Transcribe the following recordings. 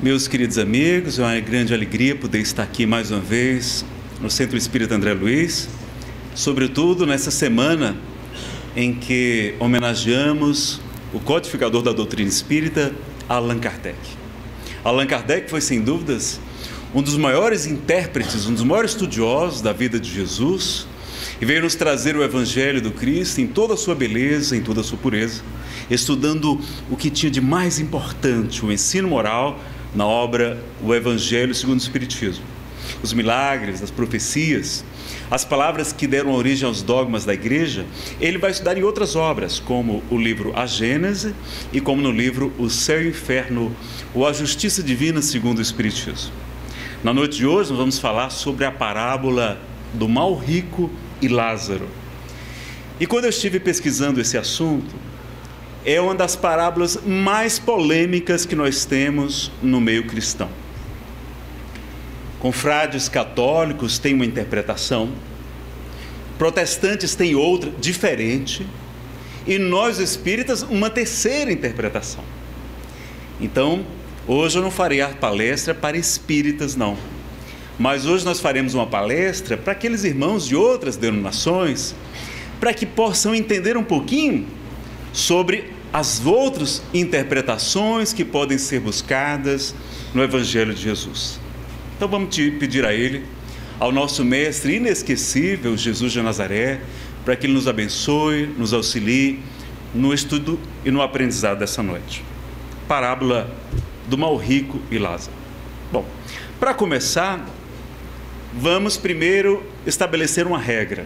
Meus queridos amigos, é uma grande alegria poder estar aqui mais uma vez no Centro Espírita André Luiz, sobretudo nessa semana em que homenageamos o codificador da doutrina espírita, Allan Kardec. Allan Kardec foi, sem dúvidas, um dos maiores intérpretes, um dos maiores estudiosos da vida de Jesus, e veio nos trazer o Evangelho do Cristo em toda a sua beleza, em toda a sua pureza, estudando o que tinha de mais importante, o ensino moral, na obra O Evangelho segundo o Espiritismo. Os milagres, as profecias, as palavras que deram origem aos dogmas da Igreja, ele vai estudar em outras obras, como o livro A Gênese e como no livro O Céu e o Inferno, ou A Justiça Divina segundo o Espiritismo. Na noite de hoje, nós vamos falar sobre a parábola do mal rico e Lázaro. E quando eu estive pesquisando esse assunto, é uma das parábolas mais polêmicas que nós temos no meio cristão. Confrades católicos têm uma interpretação, protestantes têm outra, diferente, e nós espíritas uma terceira interpretação. Então, hoje eu não farei a palestra para espíritas, não. Mas hoje nós faremos uma palestra para aqueles irmãos de outras denominações, para que possam entender um pouquinho sobre as outras interpretações que podem ser buscadas no Evangelho de Jesus. Então vamos te pedir a ele, ao nosso mestre inesquecível, Jesus de Nazaré, para que ele nos abençoe, nos auxilie no estudo e no aprendizado dessa noite. Parábola do mal rico e Lázaro. Bom, para começar, vamos primeiro estabelecer uma regra.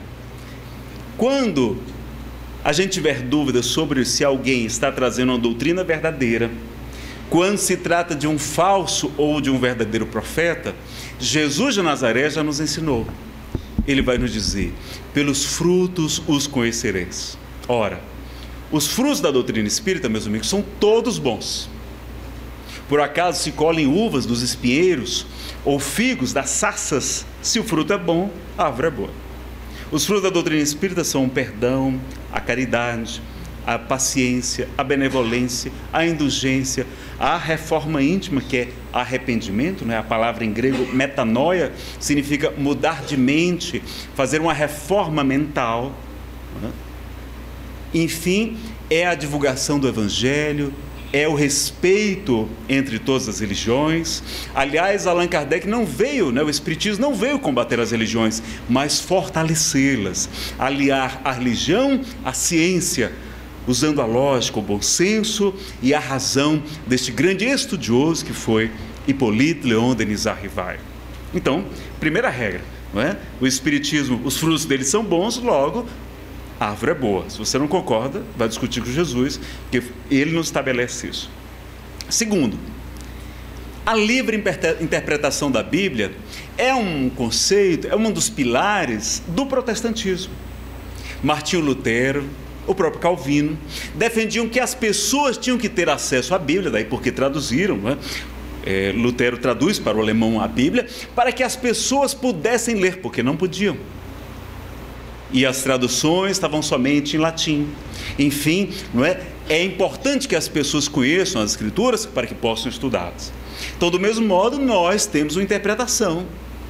Quando a gente tiver dúvidas sobre se alguém está trazendo uma doutrina verdadeira, quando se trata de um falso ou de um verdadeiro profeta, Jesus de Nazaré já nos ensinou. Ele vai nos dizer: pelos frutos os conhecereis. Ora, os frutos da doutrina espírita, meus amigos, são todos bons. Por acaso se colhem uvas dos espinheiros ou figos das sarças? Se o fruto é bom, a árvore é boa. Os frutos da doutrina espírita são o perdão, a caridade, a paciência, a benevolência, a indulgência, a reforma íntima, que é arrependimento, né? A palavra em grego metanoia significa mudar de mente, fazer uma reforma mental, né? Enfim, é a divulgação do Evangelho, é o respeito entre todas as religiões. Aliás, Allan Kardec não veio, né? O Espiritismo não veio combater as religiões, mas fortalecê-las, aliar a religião à ciência, usando a lógica, o bom senso e a razão deste grande estudioso que foi Hippolyte Leon Denis Arrivail. Então, primeira regra, não é? O Espiritismo, os frutos dele são bons, logo, a árvore é boa. Se você não concorda, vai discutir com Jesus, porque ele não estabelece isso. Segundo, a livre interpretação da Bíblia é um conceito, é um dos pilares do protestantismo. Martinho Lutero, o próprio Calvino, defendiam que as pessoas tinham que ter acesso à Bíblia, daí porque traduziram, né? Lutero traduz para o alemão a Bíblia, para que as pessoas pudessem ler, porque não podiam. E as traduções estavam somente em latim. Enfim, não é? É importante que as pessoas conheçam as escrituras para que possam estudá-las. Então, do mesmo modo, nós temos uma interpretação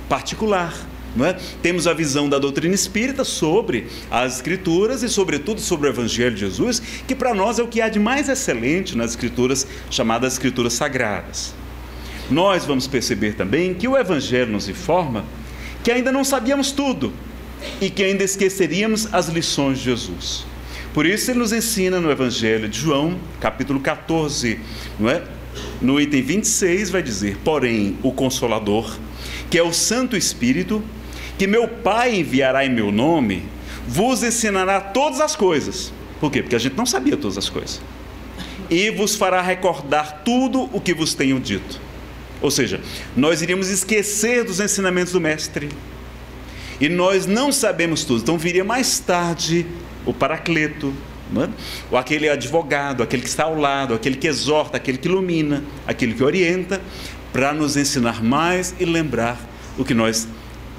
particular, não é? Temos a visão da doutrina espírita sobre as escrituras e, sobretudo, sobre o Evangelho de Jesus, que para nós é o que há de mais excelente nas escrituras, chamadas escrituras sagradas. Nós vamos perceber também que o Evangelho nos informa que ainda não sabíamos tudo e que ainda esqueceríamos as lições de Jesus. Por isso ele nos ensina no Evangelho de João, capítulo 14, não é? No item 26 vai dizer: porém o Consolador, que é o Santo Espírito, que meu Pai enviará em meu nome, vos ensinará todas as coisas. Por quê? Porque a gente não sabia todas as coisas. E vos fará recordar tudo o que vos tenho dito. Ou seja, nós iríamos esquecer dos ensinamentos do Mestre, e nós não sabemos tudo. Então viria mais tarde o Paracleto, não é? Ou aquele advogado, aquele que está ao lado, aquele que exorta, aquele que ilumina, aquele que orienta, para nos ensinar mais e lembrar o que nós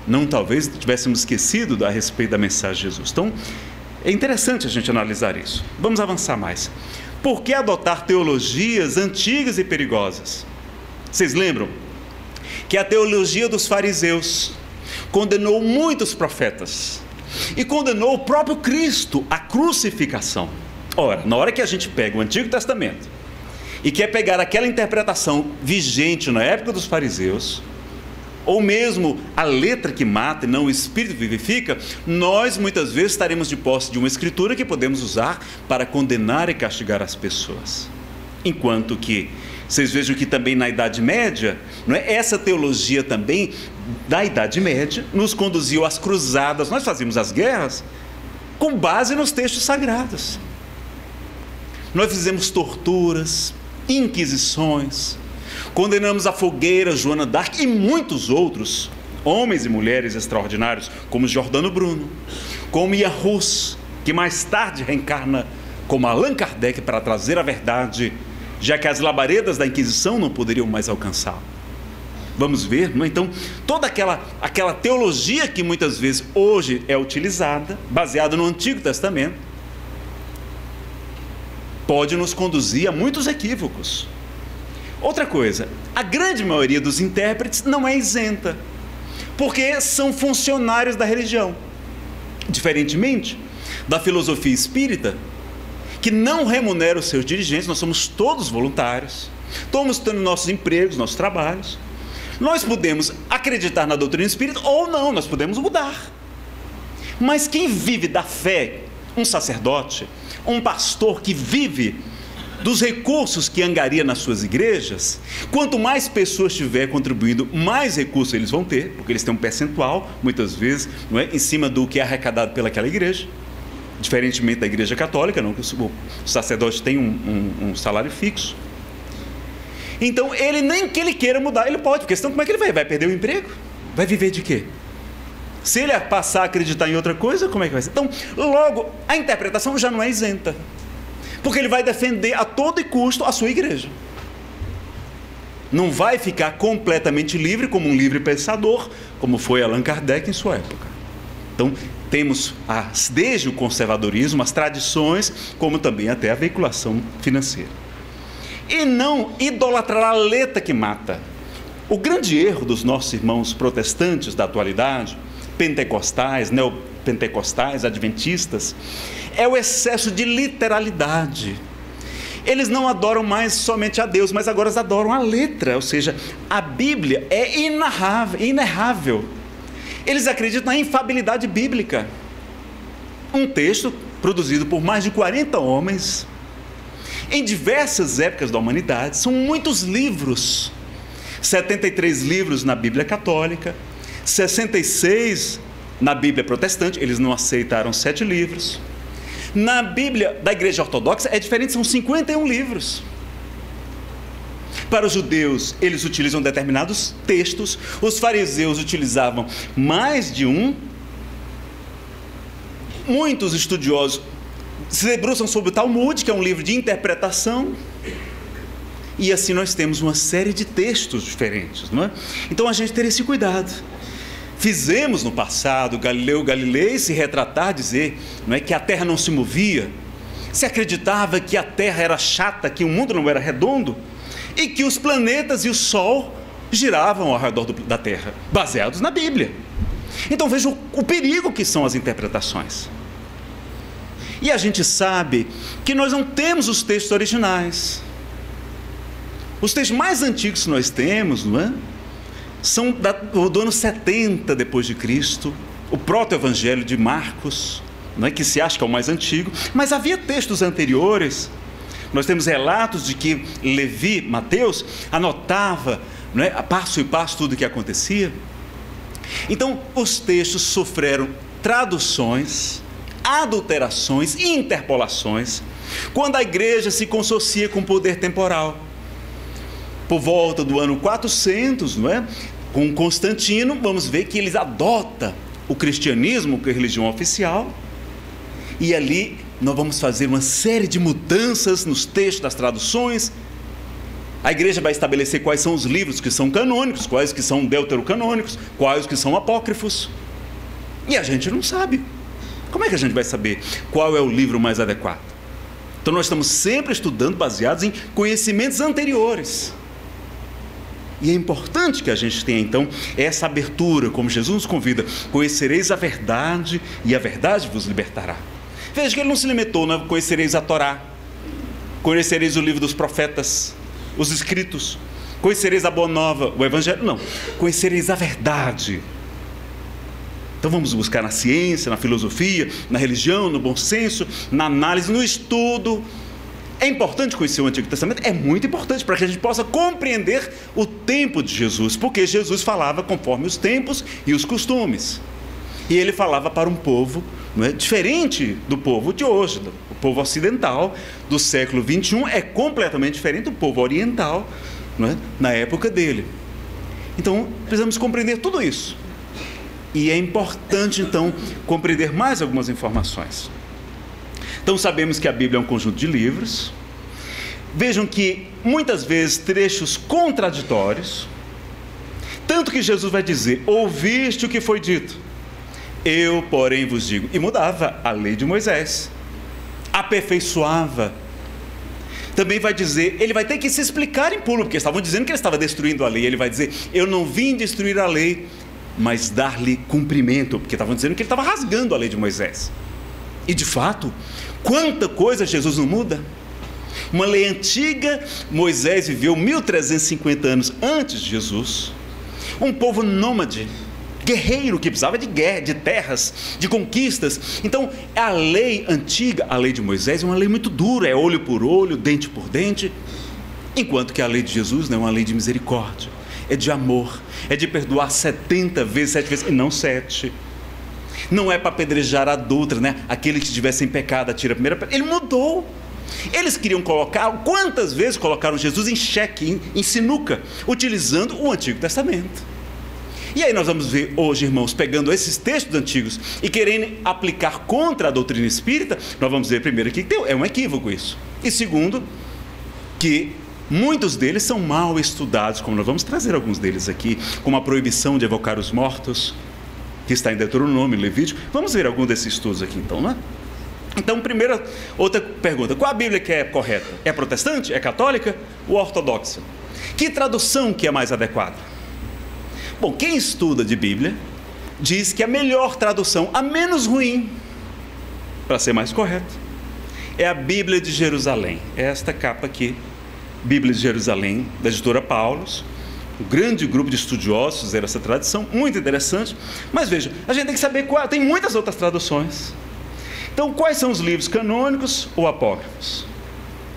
não talvez tivéssemos esquecido a respeito da mensagem de Jesus. Então é interessante a gente analisar isso. Vamos avançar mais. por que adotar teologias antigas e perigosas? Vocês lembram que a teologia dos fariseus condenou muitos profetas e condenou o próprio Cristo à crucificação. Ora, na hora que a gente pega o Antigo Testamento e quer pegar aquela interpretação vigente na época dos fariseus, ou mesmo a letra que mata e não o Espírito vivifica, nós muitas vezes estaremos de posse de uma escritura que podemos usar para condenar e castigar as pessoas. Enquanto que, vocês vejam que também na Idade Média, não é? Essa teologia também da Idade Média nos conduziu às cruzadas, nós fazíamos as guerras com base nos textos sagrados. Nós fizemos torturas, inquisições, condenamos a fogueira, Joana d'Arc e muitos outros homens e mulheres extraordinários, como Giordano Bruno, como Jan Hus, que mais tarde reencarna como Allan Kardec para trazer a verdade, já que as labaredas da Inquisição não poderiam mais alcançá-lo. Vamos ver, não é? Então, toda aquela teologia que muitas vezes hoje é utilizada, baseada no Antigo Testamento, pode nos conduzir a muitos equívocos. Outra coisa, a grande maioria dos intérpretes não é isenta, porque são funcionários da religião, diferentemente da filosofia espírita, que não remunera os seus dirigentes. Nós somos todos voluntários, estamos tendo nossos empregos, nossos trabalhos. Nós podemos acreditar na doutrina espírita ou não, nós podemos mudar. Mas quem vive da fé, um sacerdote, um pastor que vive dos recursos que angaria nas suas igrejas, quanto mais pessoas tiver contribuindo, mais recursos eles vão ter, porque eles têm um percentual, muitas vezes, não é, em cima do que é arrecadado pelaquela igreja. Diferentemente da igreja católica, não, que o sacerdote tem um salário fixo. Então, ele, nem que ele queira mudar, ele pode, porque senão como é que ele vai? Vai perder o emprego? Vai viver de quê? Se ele passar a acreditar em outra coisa, como é que vai ser? Então, logo, a interpretação já não é isenta, porque ele vai defender a todo custo a sua igreja. Não vai ficar completamente livre, como um livre pensador, como foi Allan Kardec em sua época. Então, temos desde o conservadorismo, as tradições, como também até a veiculação financeira. E não idolatrar a letra que mata. O grande erro dos nossos irmãos protestantes da atualidade, pentecostais, neopentecostais, adventistas, é o excesso de literalidade. Eles não adoram mais somente a Deus, mas agora adoram a letra, ou seja, a Bíblia é inerrável. Eles acreditam na infabilidade bíblica. Um texto produzido por mais de 40 homens, em diversas épocas da humanidade, são muitos livros, 73 livros na Bíblia católica, 66 na Bíblia protestante, eles não aceitaram 7 livros. Na Bíblia da Igreja Ortodoxa é diferente, são 51 livros. Para os judeus, eles utilizam determinados textos, os fariseus utilizavam mais de um. Muitos estudiosos se debruçam sobre o Talmud, que é um livro de interpretação, e assim nós temos uma série de textos diferentes, não é? Então a gente teria esse cuidado. Fizemos no passado Galileu Galilei se retratar, dizer, não é, que a terra não se movia, se acreditava que a terra era chata, que o mundo não era redondo, e que os planetas e o Sol giravam ao redor da Terra, baseados na Bíblia. Então veja o perigo que são as interpretações. E a gente sabe que nós não temos os textos originais. Os textos mais antigos que nós temos, não é, são do ano 70 depois de Cristo, o proto-evangelho de Marcos, não é, que se acha que é o mais antigo, mas havia textos anteriores. Nós temos relatos de que Levi, Mateus, anotava, não é, passo e passo tudo o que acontecia. Então, os textos sofreram traduções, adulterações e interpolações, quando a igreja se consorcia com o poder temporal. Por volta do ano 400, não é, com Constantino, vamos ver que eles adotam o cristianismo como religião oficial, e ali nós vamos fazer uma série de mudanças nos textos, das traduções. A igreja vai estabelecer quais são os livros que são canônicos, quais que são deuterocanônicos, quais que são apócrifos. E a gente não sabe. Como é que a gente vai saber qual é o livro mais adequado? Então nós estamos sempre estudando baseados em conhecimentos anteriores. E é importante que a gente tenha, então, essa abertura, como Jesus nos convida: conhecereis a verdade e a verdade vos libertará. Veja que ele não se limitou, né? Conhecereis a Torá, conhecereis o livro dos profetas, os escritos, conhecereis a boa nova, o evangelho, não, conhecereis a verdade. Então vamos buscar na ciência, na filosofia, na religião, no bom senso, na análise, no estudo. É importante conhecer o Antigo Testamento, é muito importante para que a gente possa compreender o tempo de Jesus, porque Jesus falava conforme os tempos e os costumes, e ele falava para um povo, não é, diferente do povo de hoje. O povo ocidental do século 21 é completamente diferente do povo oriental, não é, na época dele. Então precisamos compreender tudo isso, e é importante então compreender mais algumas informações. Então sabemos que a Bíblia é um conjunto de livros. Vejam que muitas vezes trechos contraditórios, tanto que Jesus vai dizer: ouviste o que foi dito, eu porém vos digo. E mudava a lei de Moisés, aperfeiçoava. Também vai dizer, ele vai ter que se explicar em público, porque estavam dizendo que ele estava destruindo a lei. Ele vai dizer: eu não vim destruir a lei, mas dar-lhe cumprimento, porque estavam dizendo que ele estava rasgando a lei de Moisés. E de fato, quanta coisa Jesus não muda. Uma lei antiga, Moisés viveu 1350 anos antes de Jesus. Um povo nômade, guerreiro, que precisava de guerra, de terras, de conquistas. Então a lei antiga, a lei de Moisés, é uma lei muito dura, é olho por olho, dente por dente. Enquanto que a lei de Jesus, né, é uma lei de misericórdia, é de amor, é de perdoar 70 vezes, 7 vezes, e não 7. Não é para apedrejar a adulta, né? Aquele que estivesse em pecado atira a primeira pedra. Ele mudou. Eles queriam colocar, quantas vezes colocaram Jesus em xeque, em sinuca, utilizando o Antigo Testamento. E aí nós vamos ver hoje, irmãos, pegando esses textos antigos e querendo aplicar contra a doutrina espírita. Nós vamos ver primeiro que é um equívoco isso, e segundo, que muitos deles são mal estudados, como nós vamos trazer alguns deles aqui, como a proibição de evocar os mortos, que está em Deuteronômio, Levítico. Vamos ver algum desses estudos aqui então, não é? Então, primeira, outra pergunta: qual a Bíblia que é correta? É protestante? É católica? Ou ortodoxa? Que tradução que é mais adequada? Bom, quem estuda de Bíblia diz que a melhor tradução, a menos ruim, para ser mais correto, é a Bíblia de Jerusalém. Esta capa aqui, Bíblia de Jerusalém, da editora Paulus. Um grande grupo de estudiosos fizeram essa tradição, muito interessante. Mas veja, a gente tem que saber qual, tem muitas outras traduções. Então, quais são os livros canônicos ou apócrifos?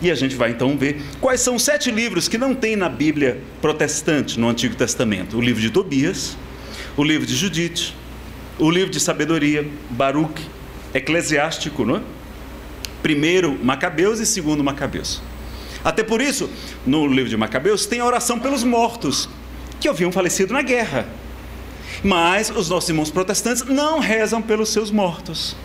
E a gente vai então ver quais são os 7 livros que não tem na Bíblia protestante, no Antigo Testamento: o livro de Tobias, o livro de Judite, o livro de Sabedoria, Baruque, Eclesiástico, não é? Primeiro Macabeus e segundo Macabeus. Até por isso, no livro de Macabeus tem a oração pelos mortos, que haviam falecido na guerra. Mas os nossos irmãos protestantes não rezam pelos seus mortos,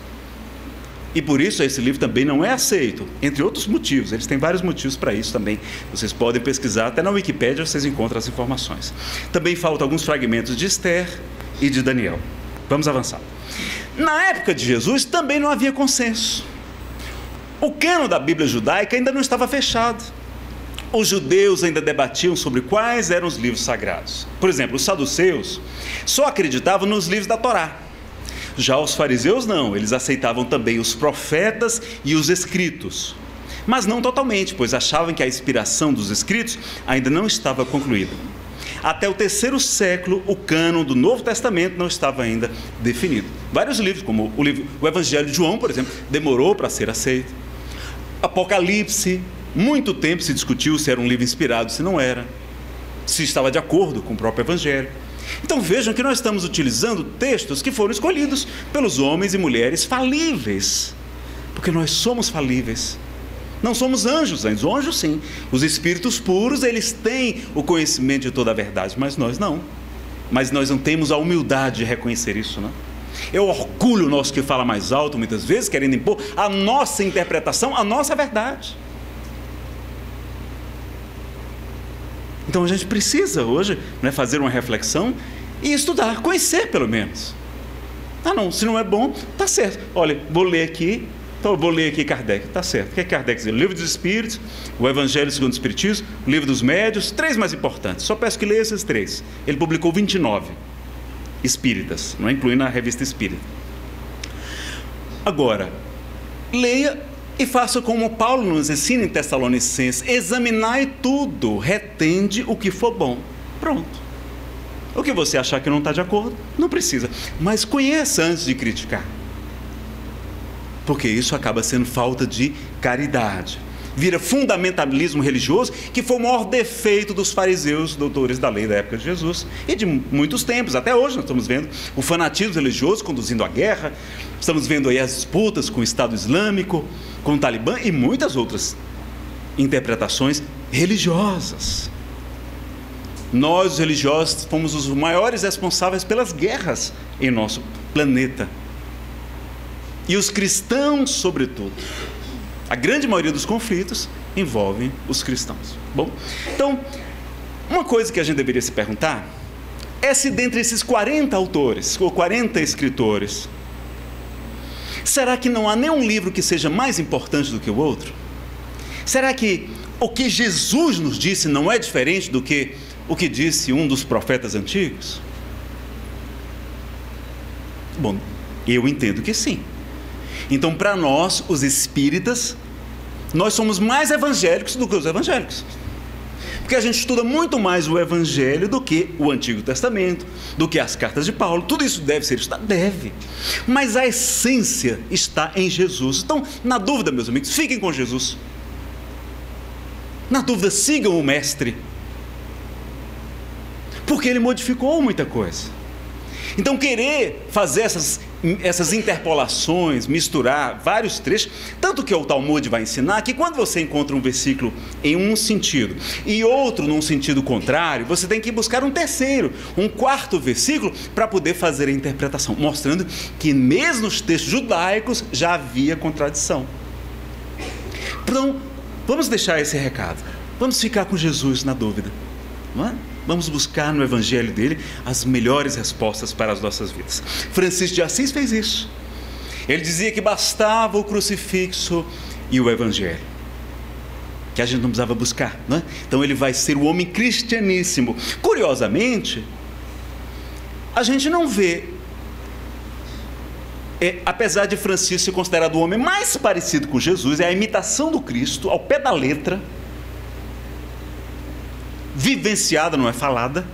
e por isso esse livro também não é aceito, entre outros motivos. Eles têm vários motivos para isso também. Vocês podem pesquisar, até na Wikipédia vocês encontram as informações. Também faltam alguns fragmentos de Esther e de Daniel. Vamos avançar. Na época de Jesus também não havia consenso. O cânon da Bíblia judaica ainda não estava fechado. Os judeus ainda debatiam sobre quais eram os livros sagrados. Por exemplo, os saduceus só acreditavam nos livros da Torá. Já os fariseus não, eles aceitavam também os profetas e os escritos, mas não totalmente, pois achavam que a inspiração dos escritos ainda não estava concluída. Até o 3º século, o cânon do Novo Testamento não estava ainda definido. Vários livros, como o Evangelho de João, por exemplo, demorou para ser aceito. Apocalipse, muito tempo se discutiu se era um livro inspirado, se não era, se estava de acordo com o próprio Evangelho. Então vejam que nós estamos utilizando textos que foram escolhidos pelos homens e mulheres falíveis, porque nós somos falíveis. Não somos anjos, anjos sim, os espíritos puros, eles têm o conhecimento de toda a verdade, mas nós não. Mas nós não temos a humildade de reconhecer isso, não? É o orgulho nosso que fala mais alto, muitas vezes, querendo impor a nossa interpretação, a nossa verdade. Então a gente precisa hoje, né, fazer uma reflexão e estudar, conhecer pelo menos. Ah não, se não é bom, tá certo, olha, vou ler aqui, Então eu vou ler aqui Kardec, tá certo. O que é Kardec diz? O Livro dos Espíritos, o Evangelho segundo o Espiritismo, o Livro dos Médiuns, três mais importantes, só peço que leia esses três. Ele publicou 29 espíritas, não é? Incluindo a Revista Espírita. Agora, leia e faça como Paulo nos ensina em Tessalonicenses: examinai tudo, retende o que for bom. Pronto. O que você achar que não está de acordo, não precisa, mas conheça antes de criticar, porque isso acaba sendo falta de caridade, vira fundamentalismo religioso, que foi o maior defeito dos fariseus, doutores da lei da época de Jesus, e de muitos tempos, até hoje nós estamos vendo o fanatismo religioso conduzindo à guerra, estamos vendo aí as disputas com o Estado Islâmico, com o Talibã e muitas outras interpretações religiosas. Nós, os religiosos, fomos os maiores responsáveis pelas guerras em nosso planeta. E os cristãos, sobretudo. A grande maioria dos conflitos envolvem os cristãos. Bom, então, uma coisa que a gente deveria se perguntar é se dentre esses 40 autores, ou 40 escritores, será que não há nenhum livro que seja mais importante do que o outro? Será que o que Jesus nos disse não é diferente do que o que disse um dos profetas antigos? Bom, eu entendo que sim. Então, para nós, os espíritas, nós somos mais evangélicos do que os evangélicos, porque a gente estuda muito mais o Evangelho do que o Antigo Testamento, do que as cartas de Paulo. Tudo isso deve ser estudado? Deve. Mas a essência está em Jesus. Então, na dúvida, meus amigos, fiquem com Jesus. Na dúvida, sigam o Mestre, porque ele modificou muita coisa. Então, querer fazer essas interpolações, misturar vários trechos, tanto que o Talmud vai ensinar que quando você encontra um versículo em um sentido e outro num sentido contrário, você tem que buscar um terceiro, um quarto versículo para poder fazer a interpretação, mostrando que mesmo nos textos judaicos já havia contradição. Então, vamos deixar esse recado, vamos ficar com Jesus na dúvida, não é? Vamos buscar no Evangelho dele as melhores respostas para as nossas vidas. Francisco de Assis fez isso. Ele dizia que bastava o crucifixo e o Evangelho, que a gente não precisava buscar, né? Então ele vai ser o homem cristianíssimo. Curiosamente, a gente não vê, apesar de Francisco ser considerado o homem mais parecido com Jesus, é a imitação do Cristo ao pé da letra, vivenciada, não é falada,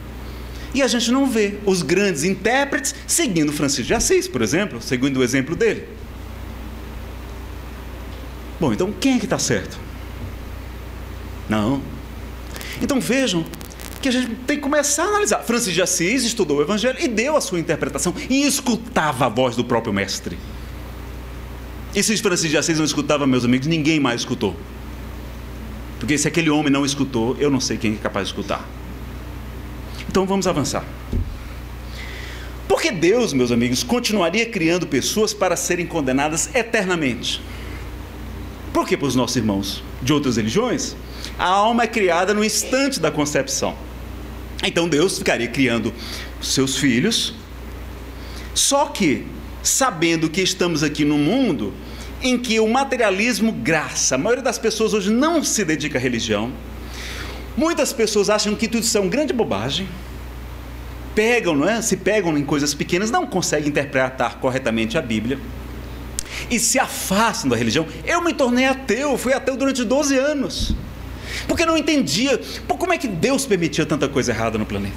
e a gente não vê os grandes intérpretes seguindo Francisco de Assis, por exemplo, seguindo o exemplo dele. Bom, então quem é que está certo? Não. Então vejam que a gente tem que começar a analisar. Francisco de Assis estudou o Evangelho e deu a sua interpretação e escutava a voz do próprio Mestre. E se Francisco de Assis não escutava, meus amigos, ninguém mais escutou. Porque se aquele homem não escutou, eu não sei quem é capaz de escutar. Então vamos avançar. Porque Deus, meus amigos, continuaria criando pessoas para serem condenadas eternamente? Por que para os nossos irmãos de outras religiões? A alma é criada no instante da concepção. Então Deus ficaria criando seus filhos, só que, sabendo que estamos aqui no mundo em que o materialismo graça, a maioria das pessoas hoje não se dedica à religião, muitas pessoas acham que tudo isso é uma grande bobagem, pegam, não é? Se pegam em coisas pequenas, não conseguem interpretar corretamente a Bíblia, e se afastam da religião. Eu me tornei ateu, fui ateu durante 12 anos, porque não entendia, pô, como é que Deus permitia tanta coisa errada no planeta?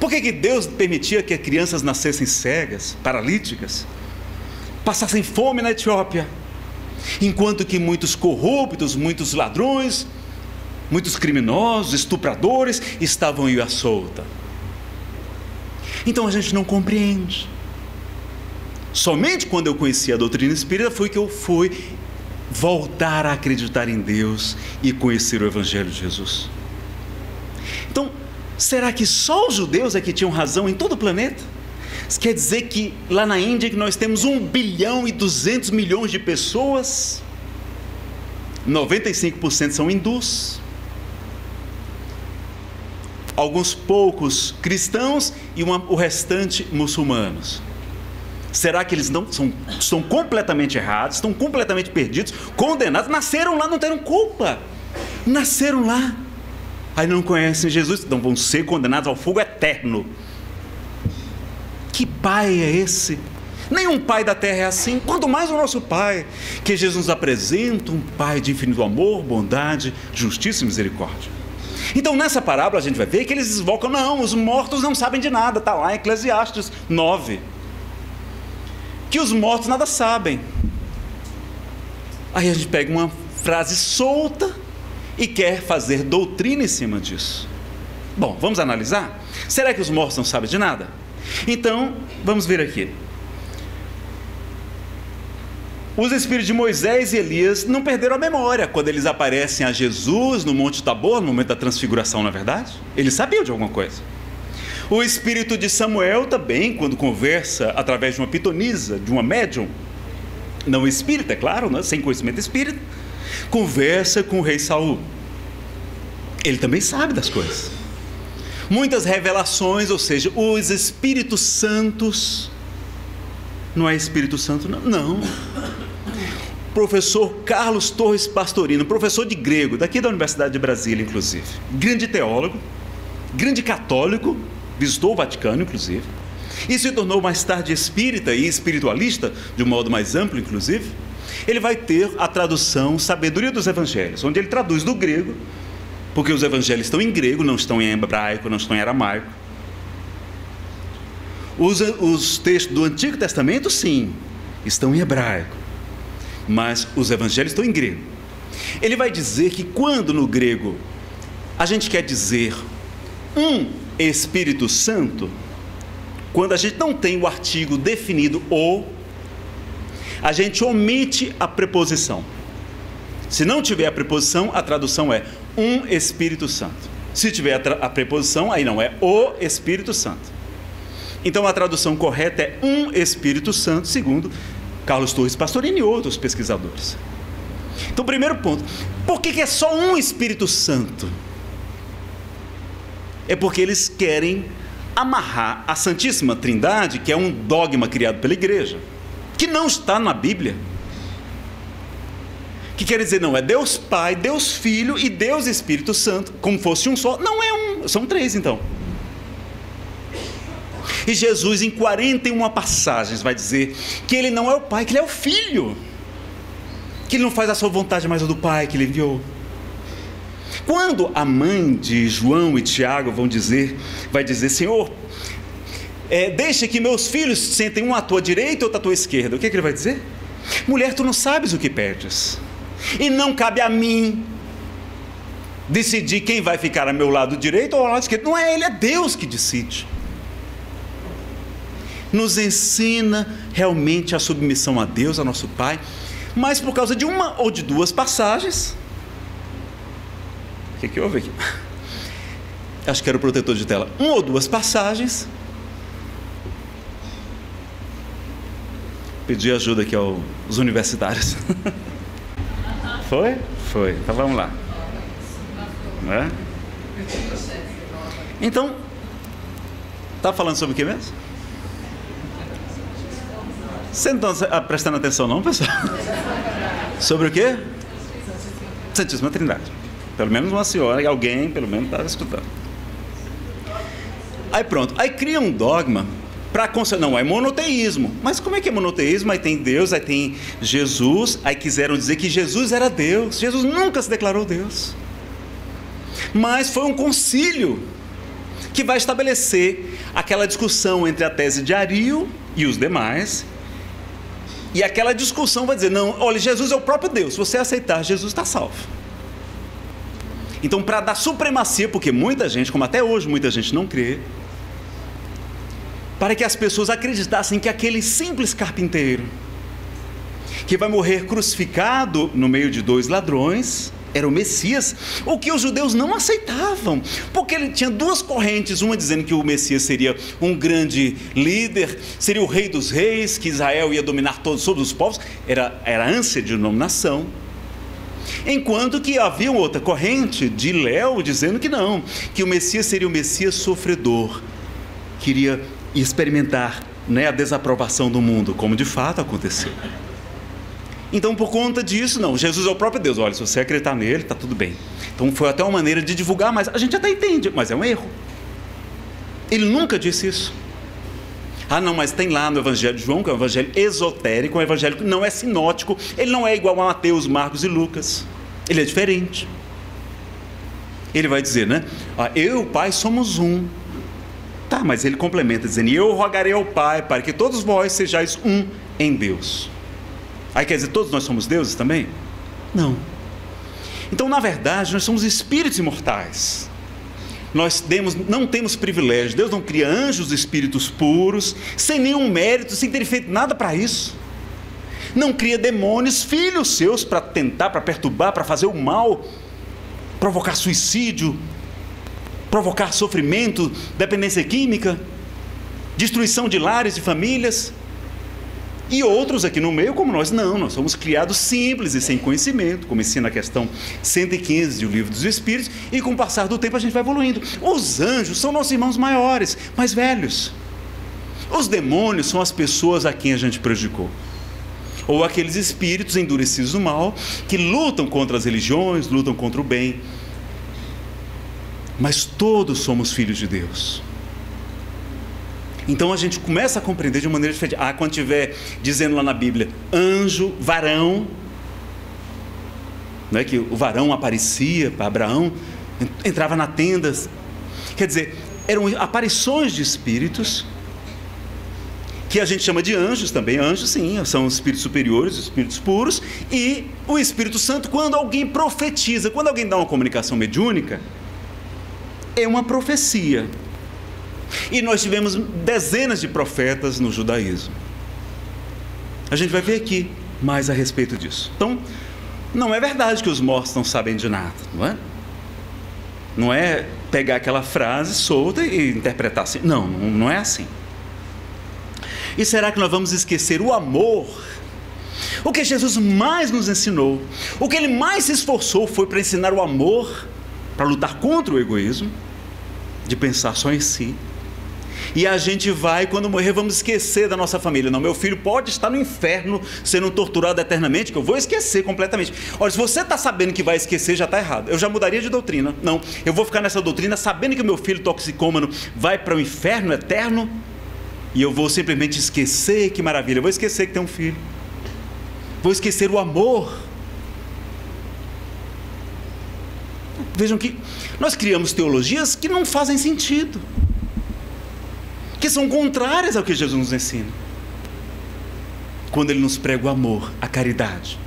Por que que Deus permitia que crianças nascessem cegas, paralíticas, passassem fome na Etiópia, enquanto que muitos corruptos, muitos ladrões, muitos criminosos, estupradores, estavam aí à solta? Então a gente não compreende. Somente quando eu conheci a doutrina espírita foi que eu fui voltar a acreditar em Deus e conhecer o Evangelho de Jesus. Então, será que só os judeus é que tinham razão em todo o planeta? Quer dizer que lá na Índia que nós temos 1.200.000.000 de pessoas, 95% são hindus, alguns poucos cristãos e o restante muçulmanos. Será que eles não estão completamente errados, estão completamente perdidos, condenados, nasceram lá, não terão culpa? Nasceram lá, aí não conhecem Jesus, então vão ser condenados ao fogo eterno. Que pai é esse? Nenhum pai da terra é assim, quanto mais o nosso pai, que Jesus nos apresenta, um pai de infinito amor, bondade, justiça e misericórdia. Então nessa parábola a gente vai ver que eles invocam, não, os mortos não sabem de nada, está lá em Eclesiastes 9, que os mortos nada sabem. Aí a gente pega uma frase solta e quer fazer doutrina em cima disso. Bom, vamos analisar? Será que os mortos não sabem de nada? Então, vamos ver aqui. Os espíritos de Moisés e Elias não perderam a memória quando eles aparecem a Jesus no Monte Tabor, no momento da transfiguração, na verdade. Eles sabiam de alguma coisa. O espírito de Samuel também, quando conversa através de uma pitonisa, de uma médium, não espírita, é claro, né? Sem conhecimento espírita, conversa com o rei Saul. Ele também sabe das coisas. Muitas revelações, ou seja, os Espíritos Santos... Não é Espírito Santo, não. Não. Professor Carlos Torres Pastorino, professor de grego, daqui da Universidade de Brasília, inclusive. Grande teólogo, grande católico, visitou o Vaticano, inclusive. E se tornou mais tarde espírita e espiritualista, de um modo mais amplo, inclusive. Ele vai ter a tradução Sabedoria dos Evangelhos, onde ele traduz do grego, porque os evangelhos estão em grego, não estão em hebraico, não estão em aramaico. Os textos do Antigo Testamento, sim, estão em hebraico, mas os evangelhos estão em grego. Ele vai dizer que quando no grego a gente quer dizer um Espírito Santo, quando a gente não tem o artigo definido ou, a gente omite a preposição. Se não tiver a preposição, a tradução é um Espírito Santo. Se tiver a preposição, aí não, é o Espírito Santo. Então a tradução correta é um Espírito Santo, segundo Carlos Torres Pastorino e outros pesquisadores. Então, primeiro ponto, por que é só um Espírito Santo? É porque eles querem amarrar a Santíssima Trindade, que é um dogma criado pela Igreja, que não está na Bíblia. Que quer dizer, não, é Deus Pai, Deus Filho e Deus Espírito Santo, como fosse um só, não é um, são três então. E Jesus, em 41 passagens, vai dizer que ele não é o Pai, que ele é o Filho, que ele não faz a sua vontade, mas a do Pai que ele enviou. Quando a mãe de João e Tiago vai dizer, Senhor, deixa que meus filhos sentem um à tua direita e outro à tua esquerda, o que é que ele vai dizer? Mulher, tu não sabes o que pedes, e não cabe a mim decidir quem vai ficar ao meu lado direito ou ao lado esquerdo. Não é ele, é Deus que decide. Nos ensina realmente a submissão a Deus, a nosso Pai, mas por causa de uma ou de duas passagens, o que houve aqui? Acho que era o protetor de tela. Uma ou duas passagens, pedi ajuda aqui aos universitários. Foi? Foi, então vamos lá, né? Então, está falando sobre o que mesmo? Vocês não estão prestando atenção não, pessoal? Sobre o quê? Santíssima Trindade. Pelo menos uma senhora, alguém, pelo menos estava escutando. Aí pronto, aí cria um dogma para consertar. Não, é monoteísmo. Mas como é que é monoteísmo? Aí tem Deus, aí tem Jesus. Aí quiseram dizer que Jesus era Deus. Jesus nunca se declarou Deus. Mas foi um concílio que vai estabelecer aquela discussão entre a tese de Ariel e os demais. E aquela discussão vai dizer, não, olha, Jesus é o próprio Deus, se você aceitar Jesus está salvo. Então, para dar supremacia, porque muita gente, como até hoje muita gente não crê, para que as pessoas acreditassem que aquele simples carpinteiro, que vai morrer crucificado no meio de dois ladrões, era o Messias, o que os judeus não aceitavam, porque ele tinha duas correntes, uma dizendo que o Messias seria um grande líder, seria o rei dos reis, que Israel ia dominar todos os povos, era ânsia de dominação, enquanto que havia outra corrente de Léo, dizendo que não, que o Messias seria o Messias sofredor, queria experimentar né, a desaprovação do mundo, como de fato aconteceu. Então, por conta disso, não, Jesus é o próprio Deus. Olha, se você acreditar nele, está tudo bem. Então, foi até uma maneira de divulgar, mas a gente até entende, mas é um erro. Ele nunca disse isso. Ah, não, mas tem lá no Evangelho de João, que é um evangelho esotérico, um evangelho que não é sinótico, ele não é igual a Mateus, Marcos e Lucas. Ele é diferente. Ele vai dizer, né? Ah, eu e o Pai somos um. Tá, mas ele complementa dizendo, e eu rogarei ao Pai para que todos vós sejais um em Deus. Aí quer dizer, todos nós somos deuses também? Não. Então, na verdade, nós somos espíritos imortais. Nós não temos privilégio. Deus não cria anjos, espíritos puros, sem nenhum mérito, sem ter feito nada para isso. Não cria demônios, filhos seus, para tentar, para perturbar, para fazer o mal, provocar suicídio, provocar sofrimento, dependência química, destruição de lares, de famílias. E outros aqui no meio, como nós, não, nós somos criados simples e sem conhecimento, como ensina a questão 115 do Livro dos Espíritos, e com o passar do tempo a gente vai evoluindo. Os anjos são nossos irmãos maiores, mais velhos. Os demônios são as pessoas a quem a gente prejudicou. Ou aqueles espíritos endurecidos do mal, que lutam contra as religiões, lutam contra o bem. Mas todos somos filhos de Deus. Então a gente começa a compreender de maneira diferente. Ah, quando estiver dizendo lá na Bíblia, anjo, varão, não é que o varão aparecia para Abraão, entrava na tenda, quer dizer, eram aparições de espíritos, que a gente chama de anjos também. Anjos, sim, são espíritos superiores, espíritos puros, e o Espírito Santo, quando alguém profetiza, quando alguém dá uma comunicação mediúnica, é uma profecia. E nós tivemos dezenas de profetas no judaísmo. A gente vai ver aqui mais a respeito disso. Então, não é verdade que os mortos não sabem de nada, não é? Não é pegar aquela frase solta e interpretar assim. Não, não é assim. E será que nós vamos esquecer o amor? O que Jesus mais nos ensinou, o que ele mais se esforçou foi para ensinar o amor, para lutar contra o egoísmo, de pensar só em si. E a gente vai, quando morrer, vamos esquecer da nossa família. Não, meu filho pode estar no inferno, sendo torturado eternamente, que eu vou esquecer completamente. Olha, se você está sabendo que vai esquecer, já está errado. Eu já mudaria de doutrina. Não, eu vou ficar nessa doutrina sabendo que meu filho toxicômano vai para o inferno eterno, e eu vou simplesmente esquecer, que maravilha. Eu vou esquecer que tem um filho. Vou esquecer o amor. Vejam que nós criamos teologias que não fazem sentido, que são contrárias ao que Jesus nos ensina, quando ele nos prega o amor, a caridade,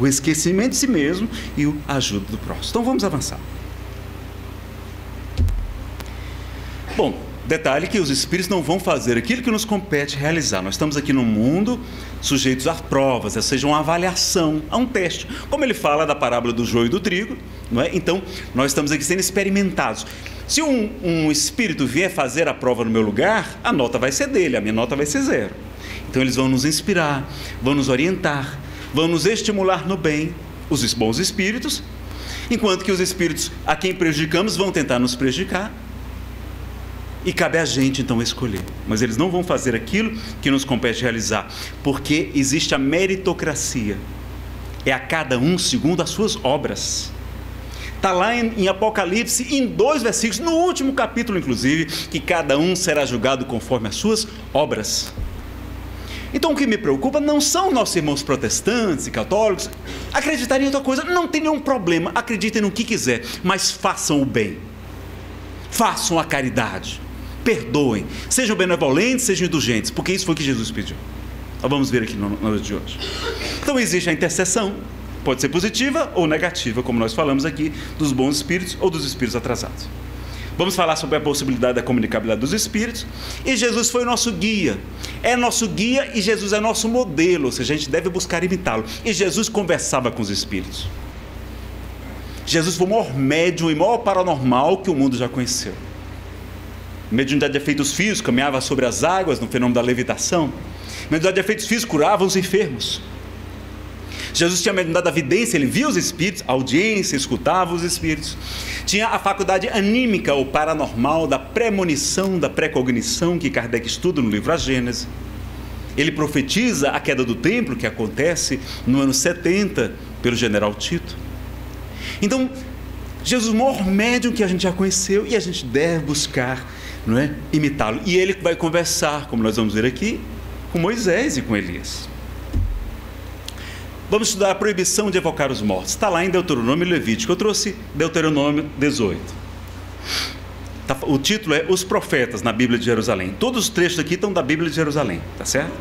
o esquecimento de si mesmo e o ajuda do próximo. Então vamos avançar. Bom, detalhe que os espíritos não vão fazer aquilo que nos compete realizar. Nós estamos aqui no mundo sujeitos a provas, ou seja, uma avaliação, a um teste, como ele fala da parábola do joio e do trigo, não é? Então nós estamos aqui sendo experimentados. Se um espírito vier fazer a prova no meu lugar, a nota vai ser dele, a minha nota vai ser 0. Então eles vão nos inspirar, vão nos orientar, vão nos estimular no bem, os bons espíritos, enquanto que os espíritos a quem prejudicamos vão tentar nos prejudicar, e cabe a gente então escolher. Mas eles não vão fazer aquilo que nos compete realizar, porque existe a meritocracia, é a cada um segundo as suas obras. Está lá em Apocalipse, em 2 versículos, no último capítulo inclusive, que cada um será julgado conforme as suas obras. Então o que me preocupa não são nossos irmãos protestantes e católicos acreditarem em outra coisa. Não tem nenhum problema, acreditem no que quiser, mas façam o bem, façam a caridade, perdoem, sejam benevolentes, sejam indulgentes, porque isso foi o que Jesus pediu. Nós vamos ver aqui na noite de hoje. Então existe a intercessão, pode ser positiva ou negativa, como nós falamos aqui, dos bons espíritos ou dos espíritos atrasados. Vamos falar sobre a possibilidade da comunicabilidade dos espíritos. E Jesus foi nosso guia. É nosso guia e Jesus é nosso modelo, ou seja, a gente deve buscar imitá-lo. E Jesus conversava com os espíritos. Jesus foi o maior médium e maior paranormal que o mundo já conheceu. Mediunidade de efeitos físicos, caminhava sobre as águas no fenômeno da levitação. Mediunidade de efeitos físicos, curava os enfermos. Jesus tinha mediunidade da vidência, ele via os espíritos, audiência, escutava os espíritos. Tinha a faculdade anímica ou paranormal, da premonição, da precognição, que Kardec estuda no livro A Gênese. Ele profetiza a queda do templo, que acontece no ano 70, pelo general Tito. Então, Jesus é o maior médium que a gente já conheceu e a gente deve buscar, não é, imitá-lo. E ele vai conversar, como nós vamos ver aqui, com Moisés e com Elias. Vamos estudar a proibição de evocar os mortos. Está lá em Deuteronômio e Levítico. Eu trouxe Deuteronômio 18. O título é Os Profetas na Bíblia de Jerusalém. Todos os trechos aqui estão da Bíblia de Jerusalém, tá certo?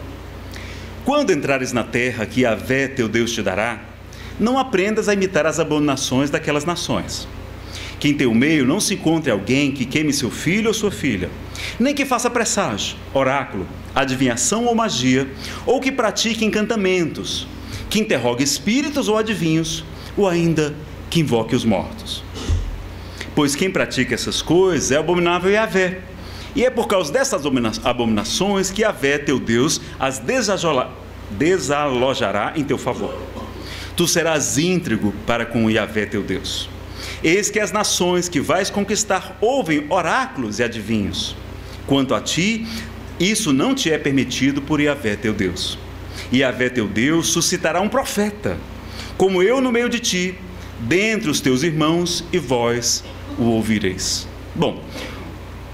Quando entrares na terra que Yahvé teu Deus te dará, não aprendas a imitar as abominações daquelas nações. Que em teu meio não se encontre alguém que queime seu filho ou sua filha, nem que faça presságio, oráculo, adivinhação ou magia, ou que pratique encantamentos, que interrogue espíritos ou adivinhos, ou ainda que invoque os mortos. Pois quem pratica essas coisas é abominável a Yahvé, e é por causa dessas abominações que Yahvé, teu Deus, as desalojará em teu favor. Tu serás íntrigo para com Yahvé, teu Deus. Eis que as nações que vais conquistar ouvem oráculos e adivinhos. Quanto a ti, isso não te é permitido por Yahvé, teu Deus. Yahvé, teu Deus, suscitará um profeta, como eu no meio de ti, dentre os teus irmãos, e vós o ouvireis. Bom,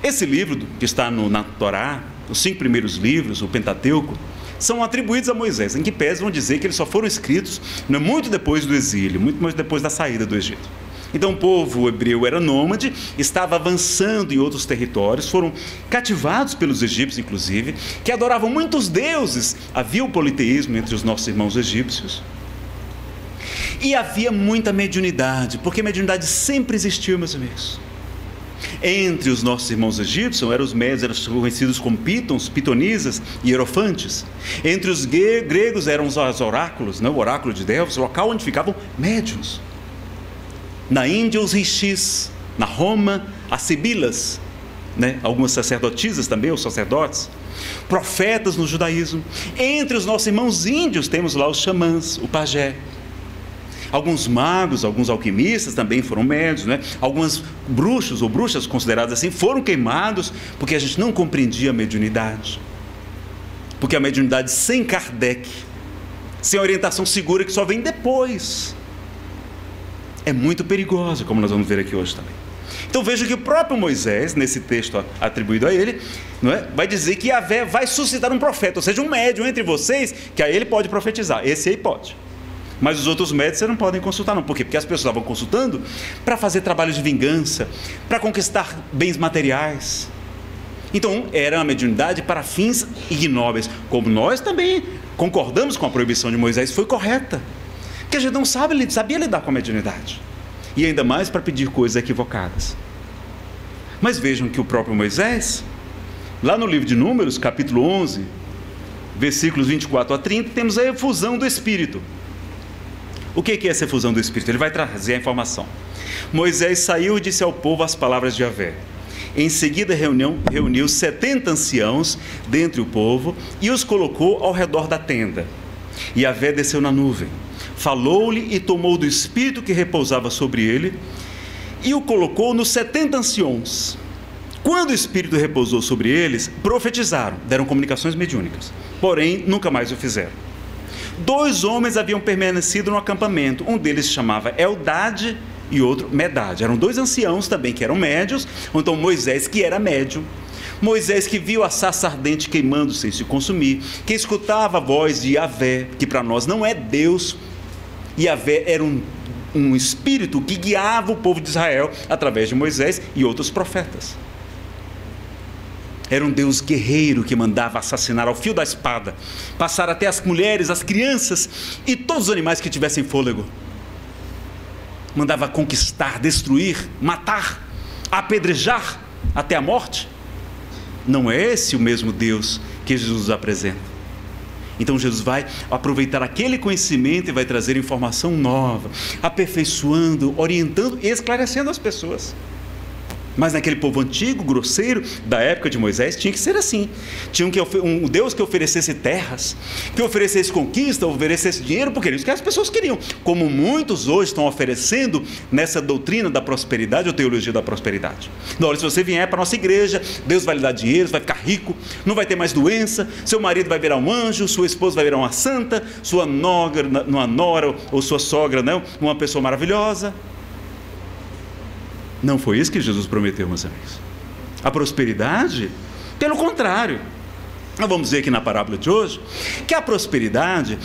esse livro que está na Torá, os 5 primeiros livros, o Pentateuco, são atribuídos a Moisés, em que pese vão dizer que eles só foram escritos muito depois do exílio, muito mais depois da saída do Egito. Então o povo hebreu era nômade, estava avançando em outros territórios, foram cativados pelos egípcios, inclusive, que adoravam muitos deuses. Havia o politeísmo entre os nossos irmãos egípcios. E havia muita mediunidade, porque a mediunidade sempre existiu, meus amigos. Entre os nossos irmãos egípcios, eram os médios, eram conhecidos como pítons, pitonisas e hierofantes. Entre os gregos eram os oráculos, o oráculo de Delfos, local onde ficavam médiuns. Na Índia, os rishis, na Roma, as sibilas, algumas sacerdotisas também, os sacerdotes, profetas no judaísmo. Entre os nossos irmãos índios temos lá os xamãs, o pajé. Alguns magos, alguns alquimistas também foram médios, alguns bruxos ou bruxas consideradas assim foram queimados, porque a gente não compreendia a mediunidade. Porque a mediunidade sem Kardec, sem orientação segura que só vem depois, é muito perigosa, como nós vamos ver aqui hoje também. Então veja que o próprio Moisés, nesse texto atribuído a ele, vai dizer que Yahvé vai suscitar um profeta, ou seja, um médium entre vocês, que a ele pode profetizar, esse aí pode. Mas os outros médios vocês não podem consultar, não. Por quê? Porque as pessoas estavam consultando para fazer trabalhos de vingança, para conquistar bens materiais. Então era uma mediunidade para fins ignóbeis, como nós também concordamos com a proibição de Moisés, foi correta. Porque a gente não sabia lidar com a mediunidade, e ainda mais para pedir coisas equivocadas. Mas vejam que o próprio Moisés, lá no livro de Números, capítulo 11, versículos 24 a 30, temos a efusão do Espírito. O que é essa efusão do Espírito? Ele vai trazer a informação. Moisés saiu e disse ao povo as palavras de Yahvé. Em seguida reuniu 70 anciãos dentre o povo e os colocou ao redor da tenda. E Yahvé desceu na nuvem, falou-lhe e tomou do Espírito que repousava sobre ele e o colocou nos 70 anciões. Quando o Espírito repousou sobre eles, profetizaram, deram comunicações mediúnicas, porém nunca mais o fizeram. 2 homens haviam permanecido no acampamento, um deles se chamava Eldade e outro Medade. Eram 2 anciãos também que eram médios, então Moisés que era médium, Moisés que viu a sarça ardente queimando sem se consumir, que escutava a voz de Yahvé, que para nós não é Deus. Yahvé era um espírito que guiava o povo de Israel através de Moisés e outros profetas. Era um Deus guerreiro que mandava assassinar ao fio da espada, passar até as mulheres, as crianças e todos os animais que tivessem fôlego. Mandava conquistar, destruir, matar, apedrejar até a morte. Não é esse o mesmo Deus que Jesus apresenta. Então Jesus vai aproveitar aquele conhecimento e vai trazer informação nova, aperfeiçoando, orientando e esclarecendo as pessoas. Mas naquele povo antigo, grosseiro, da época de Moisés, tinha que ser assim. Tinha um Deus que oferecesse terras, que oferecesse conquista, oferecesse dinheiro, porque era isso que as pessoas queriam. Como muitos hoje estão oferecendo nessa doutrina da prosperidade, ou teologia da prosperidade. Na hora, se você vier para a nossa igreja, Deus vai lhe dar dinheiro, vai ficar rico, não vai ter mais doença, seu marido vai virar um anjo, sua esposa vai virar uma santa, sua nora, ou sua sogra, não, uma pessoa maravilhosa. Não foi isso que Jesus prometeu, meus amigos. A prosperidade, pelo contrário. Nós vamos ver aqui na parábola de hoje, que a prosperidade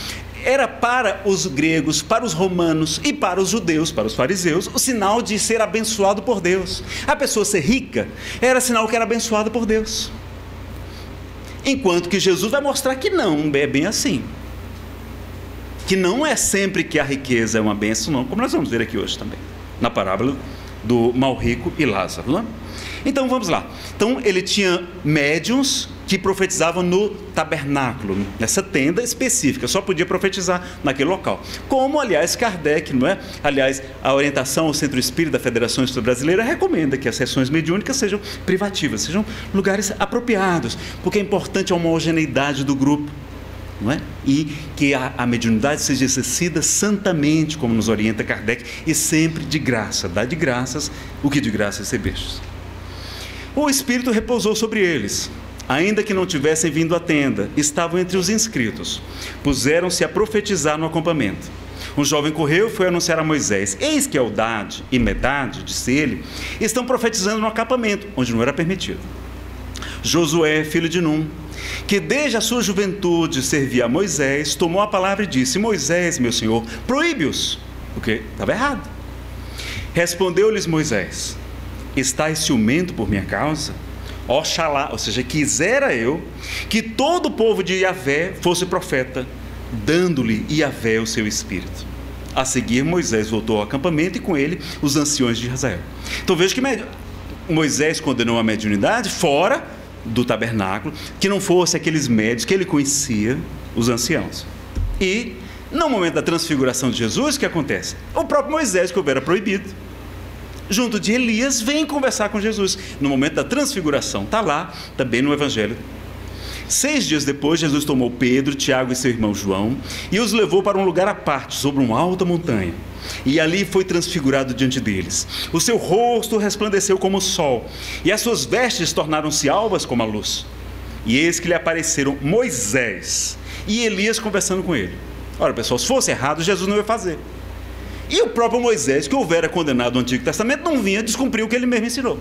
era para os gregos, para os romanos e para os judeus, para os fariseus, o sinal de ser abençoado por Deus. A pessoa ser rica era sinal que era abençoada por Deus. Enquanto que Jesus vai mostrar que não é bem assim. Que não é sempre que a riqueza é uma bênção, não, como nós vamos ver aqui hoje também, na parábola do mal rico e Lázaro, não é? Então vamos lá. Então ele tinha médiuns que profetizavam no tabernáculo, nessa tenda específica, só podia profetizar naquele local, como aliás Kardec, não é? Aliás, a orientação ao Centro Espírita da Federação Espírita Brasileira recomenda que as sessões mediúnicas sejam privativas, sejam lugares apropriados, porque é importante a homogeneidade do grupo, não é? E que a mediunidade seja exercida santamente, como nos orienta Kardec, e sempre de graça. Dá de graças o que de graça recebestes. O Espírito repousou sobre eles, ainda que não tivessem vindo à tenda, estavam entre os inscritos, puseram-se a profetizar no acampamento. Um jovem correu e foi anunciar a Moisés: eis que Eldade e Medade, disse ele, estão profetizando no acampamento, onde não era permitido. Josué, filho de Num, que desde a sua juventude servia a Moisés, tomou a palavra e disse: Moisés, meu senhor, proíbe-os, porque estava errado. Respondeu-lhes Moisés: estais ciumento por minha causa? Oxalá, ou seja, quisera eu que todo o povo de Iavé fosse profeta, dando-lhe Iavé o seu espírito. A seguir, Moisés voltou ao acampamento e com ele os anciões de Israel. Então veja que Moisés condenou a mediunidade fora do tabernáculo, que não fosse aqueles médios que ele conhecia, os anciãos. E no momento da transfiguração de Jesus, o que acontece? O próprio Moisés, que houvera proibido, junto de Elias, vem conversar com Jesus no momento da transfiguração. Está lá também no Evangelho. 6 dias depois, Jesus tomou Pedro, Tiago e seu irmão João e os levou para um lugar à parte, sobre uma alta montanha, e ali foi transfigurado diante deles. O seu rosto resplandeceu como o sol, e as suas vestes tornaram-se alvas como a luz. E eis que lhe apareceram Moisés e Elias conversando com ele. Ora pessoal, se fosse errado, Jesus não ia fazer. E o próprio Moisés, que houvera condenado o Antigo Testamento, não vinha descumprir o que ele mesmo ensinou.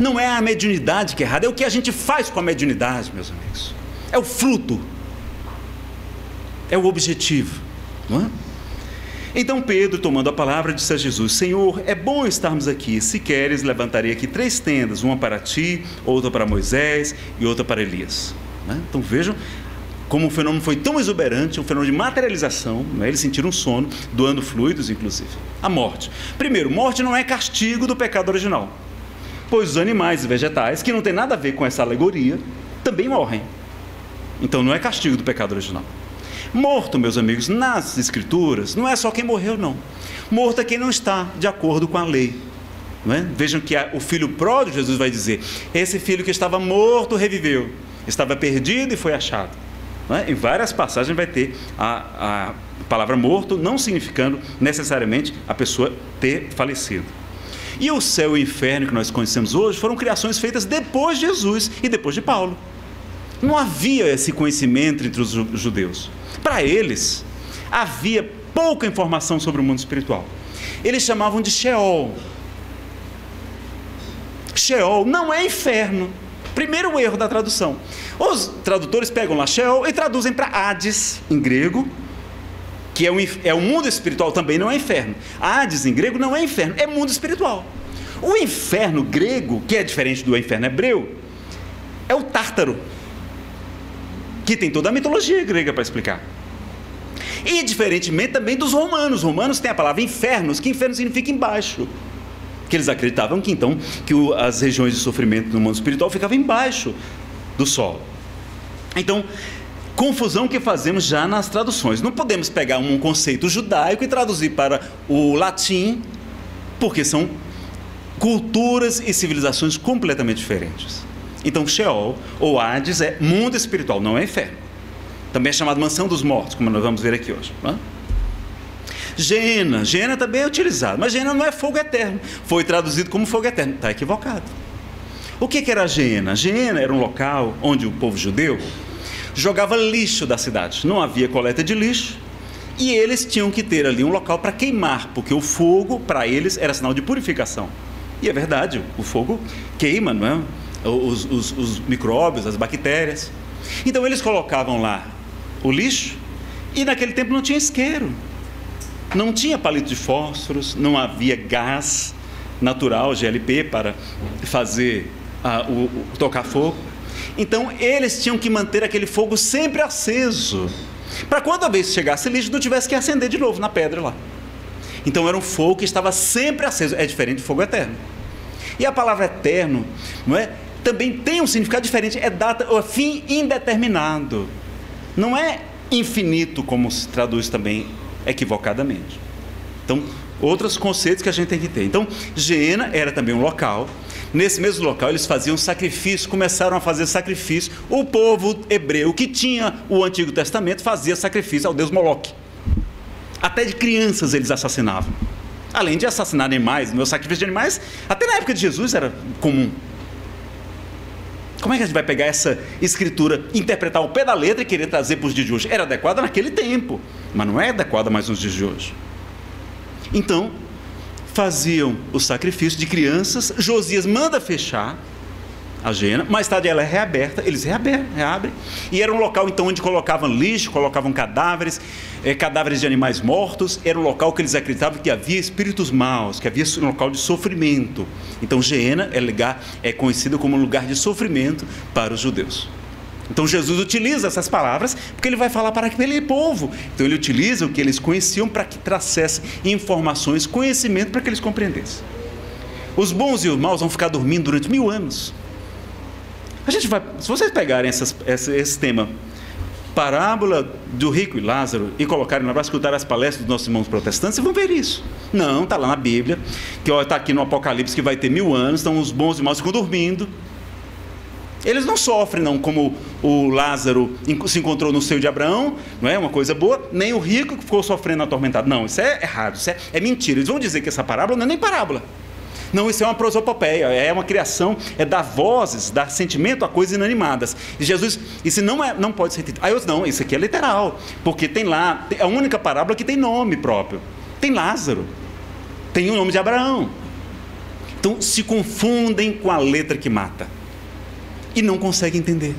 Não é a mediunidade que é errada, é o que a gente faz com a mediunidade, meus amigos. É o fruto, é o objetivo, não é? Então Pedro, tomando a palavra, disse a Jesus: Senhor, é bom estarmos aqui. Se queres, levantarei aqui 3 tendas, uma para ti, outra para Moisés e outra para Elias, não é? Então vejam como o fenômeno foi tão exuberante, um fenômeno de materialização, não é? Eles sentiram sono, doando fluidos, inclusive. A morte. Primeiro, morte não é castigo do pecado original, pois os animais e vegetais, que não tem nada a ver com essa alegoria, também morrem. Então não é castigo do pecado original. Morto, meus amigos, nas escrituras, não é só quem morreu, não. Morto é quem não está de acordo com a lei, não é? Vejam que o filho pródigo, Jesus vai dizer, esse filho que estava morto reviveu, estava perdido e foi achado. É? Em várias passagens vai ter a palavra morto, não significando necessariamente a pessoa ter falecido. E o céu e o inferno que nós conhecemos hoje foram criações feitas depois de Jesus e depois de Paulo. Não havia esse conhecimento entre os judeus. Para eles, havia pouca informação sobre o mundo espiritual. Eles chamavam de Sheol. Sheol não é inferno. Primeiro erro da tradução. Os tradutores pegam lá Sheol e traduzem para Hades, em grego, que é o mundo espiritual, também não é inferno. Hades, em grego, não é inferno, é mundo espiritual. O inferno grego, que é diferente do inferno hebreu, é o Tártaro, que tem toda a mitologia grega para explicar. E diferentemente também dos romanos. Os romanos têm a palavra infernos, que inferno significa embaixo. Que eles acreditavam que então que as regiões de sofrimento no mundo espiritual ficavam embaixo do solo. Então, confusão que fazemos já nas traduções. Não podemos pegar um conceito judaico e traduzir para o latim, porque são culturas e civilizações completamente diferentes. Então Sheol ou Hades é mundo espiritual, não é inferno. Também é chamado mansão dos mortos, como nós vamos ver aqui hoje, não é? Gena, Gena também é utilizado, mas Gena não é fogo eterno, foi traduzido como fogo eterno, está equivocado. O que era Gena? Gena era um local onde o povo judeu jogava lixo da cidade, não havia coleta de lixo, e eles tinham que ter ali um local para queimar, porque o fogo para eles era sinal de purificação. E é verdade, o fogo queima, não é? Os micróbios, as bactérias. Então eles colocavam lá o lixo, e naquele tempo não tinha isqueiro, não tinha palito de fósforos, não havia gás natural, GLP, para fazer tocar fogo. Então eles tinham que manter aquele fogo sempre aceso, para quando a vez chegasse lixo, não tivesse que acender de novo na pedra lá. Então era um fogo que estava sempre aceso, é diferente do fogo eterno. E a palavra eterno, não é, também tem um significado diferente, é data ou fim indeterminado, não é infinito como se traduz também equivocadamente. Então, outros conceitos que a gente tem que ter. Então, Geena era também um local. Nesse mesmo local eles faziam sacrifício, começaram a fazer sacrifício. O povo hebreu que tinha o Antigo Testamento fazia sacrifício ao deus Moloque. Até de crianças eles assassinavam. Além de assassinar animais, o sacrifício de animais, até na época de Jesus era comum. Como é que a gente vai pegar essa escritura, interpretar ao pé da letra e querer trazer para os dias de hoje? Era adequada naquele tempo, mas não é adequada mais nos dias de hoje. Então, faziam o sacrifício de crianças. Josias manda fechar a Gena, mais tarde ela é reaberta, eles reabrem, e era um local então onde colocavam lixo, colocavam cadáveres, cadáveres de animais mortos. Era um local que eles acreditavam que havia espíritos maus, que havia um local de sofrimento. Então Gena é conhecida como um lugar de sofrimento para os judeus. Então Jesus utiliza essas palavras porque ele vai falar para aquele povo. Então ele utiliza o que eles conheciam para que trouxesse informações, conhecimento, para que eles compreendessem. Os bons e os maus vão ficar dormindo durante 1000 anos. A gente vai, se vocês pegarem esse tema, Parábola do Rico e Lázaro, e colocarem lá para escutar as palestras dos nossos irmãos protestantes, vocês vão ver isso. Não, está lá na Bíblia, que está aqui no Apocalipse, que vai ter 1000 anos, então os bons e maus ficam dormindo. Eles não sofrem, não, como o Lázaro se encontrou no seio de Abraão, não é uma coisa boa, nem o rico que ficou sofrendo atormentado. Não, isso é errado, isso é mentira. Eles vão dizer que essa parábola não é nem parábola. Não, isso é uma prosopopeia, é uma criação, é dar vozes, dar sentimento a coisas inanimadas. E Jesus, isso não pode ser entendido. Aí outros, não, isso aqui é literal, porque tem lá, é a única parábola que tem nome próprio. Tem Lázaro, tem o nome de Abraão. Então se confundem com a letra que mata e não conseguem entender.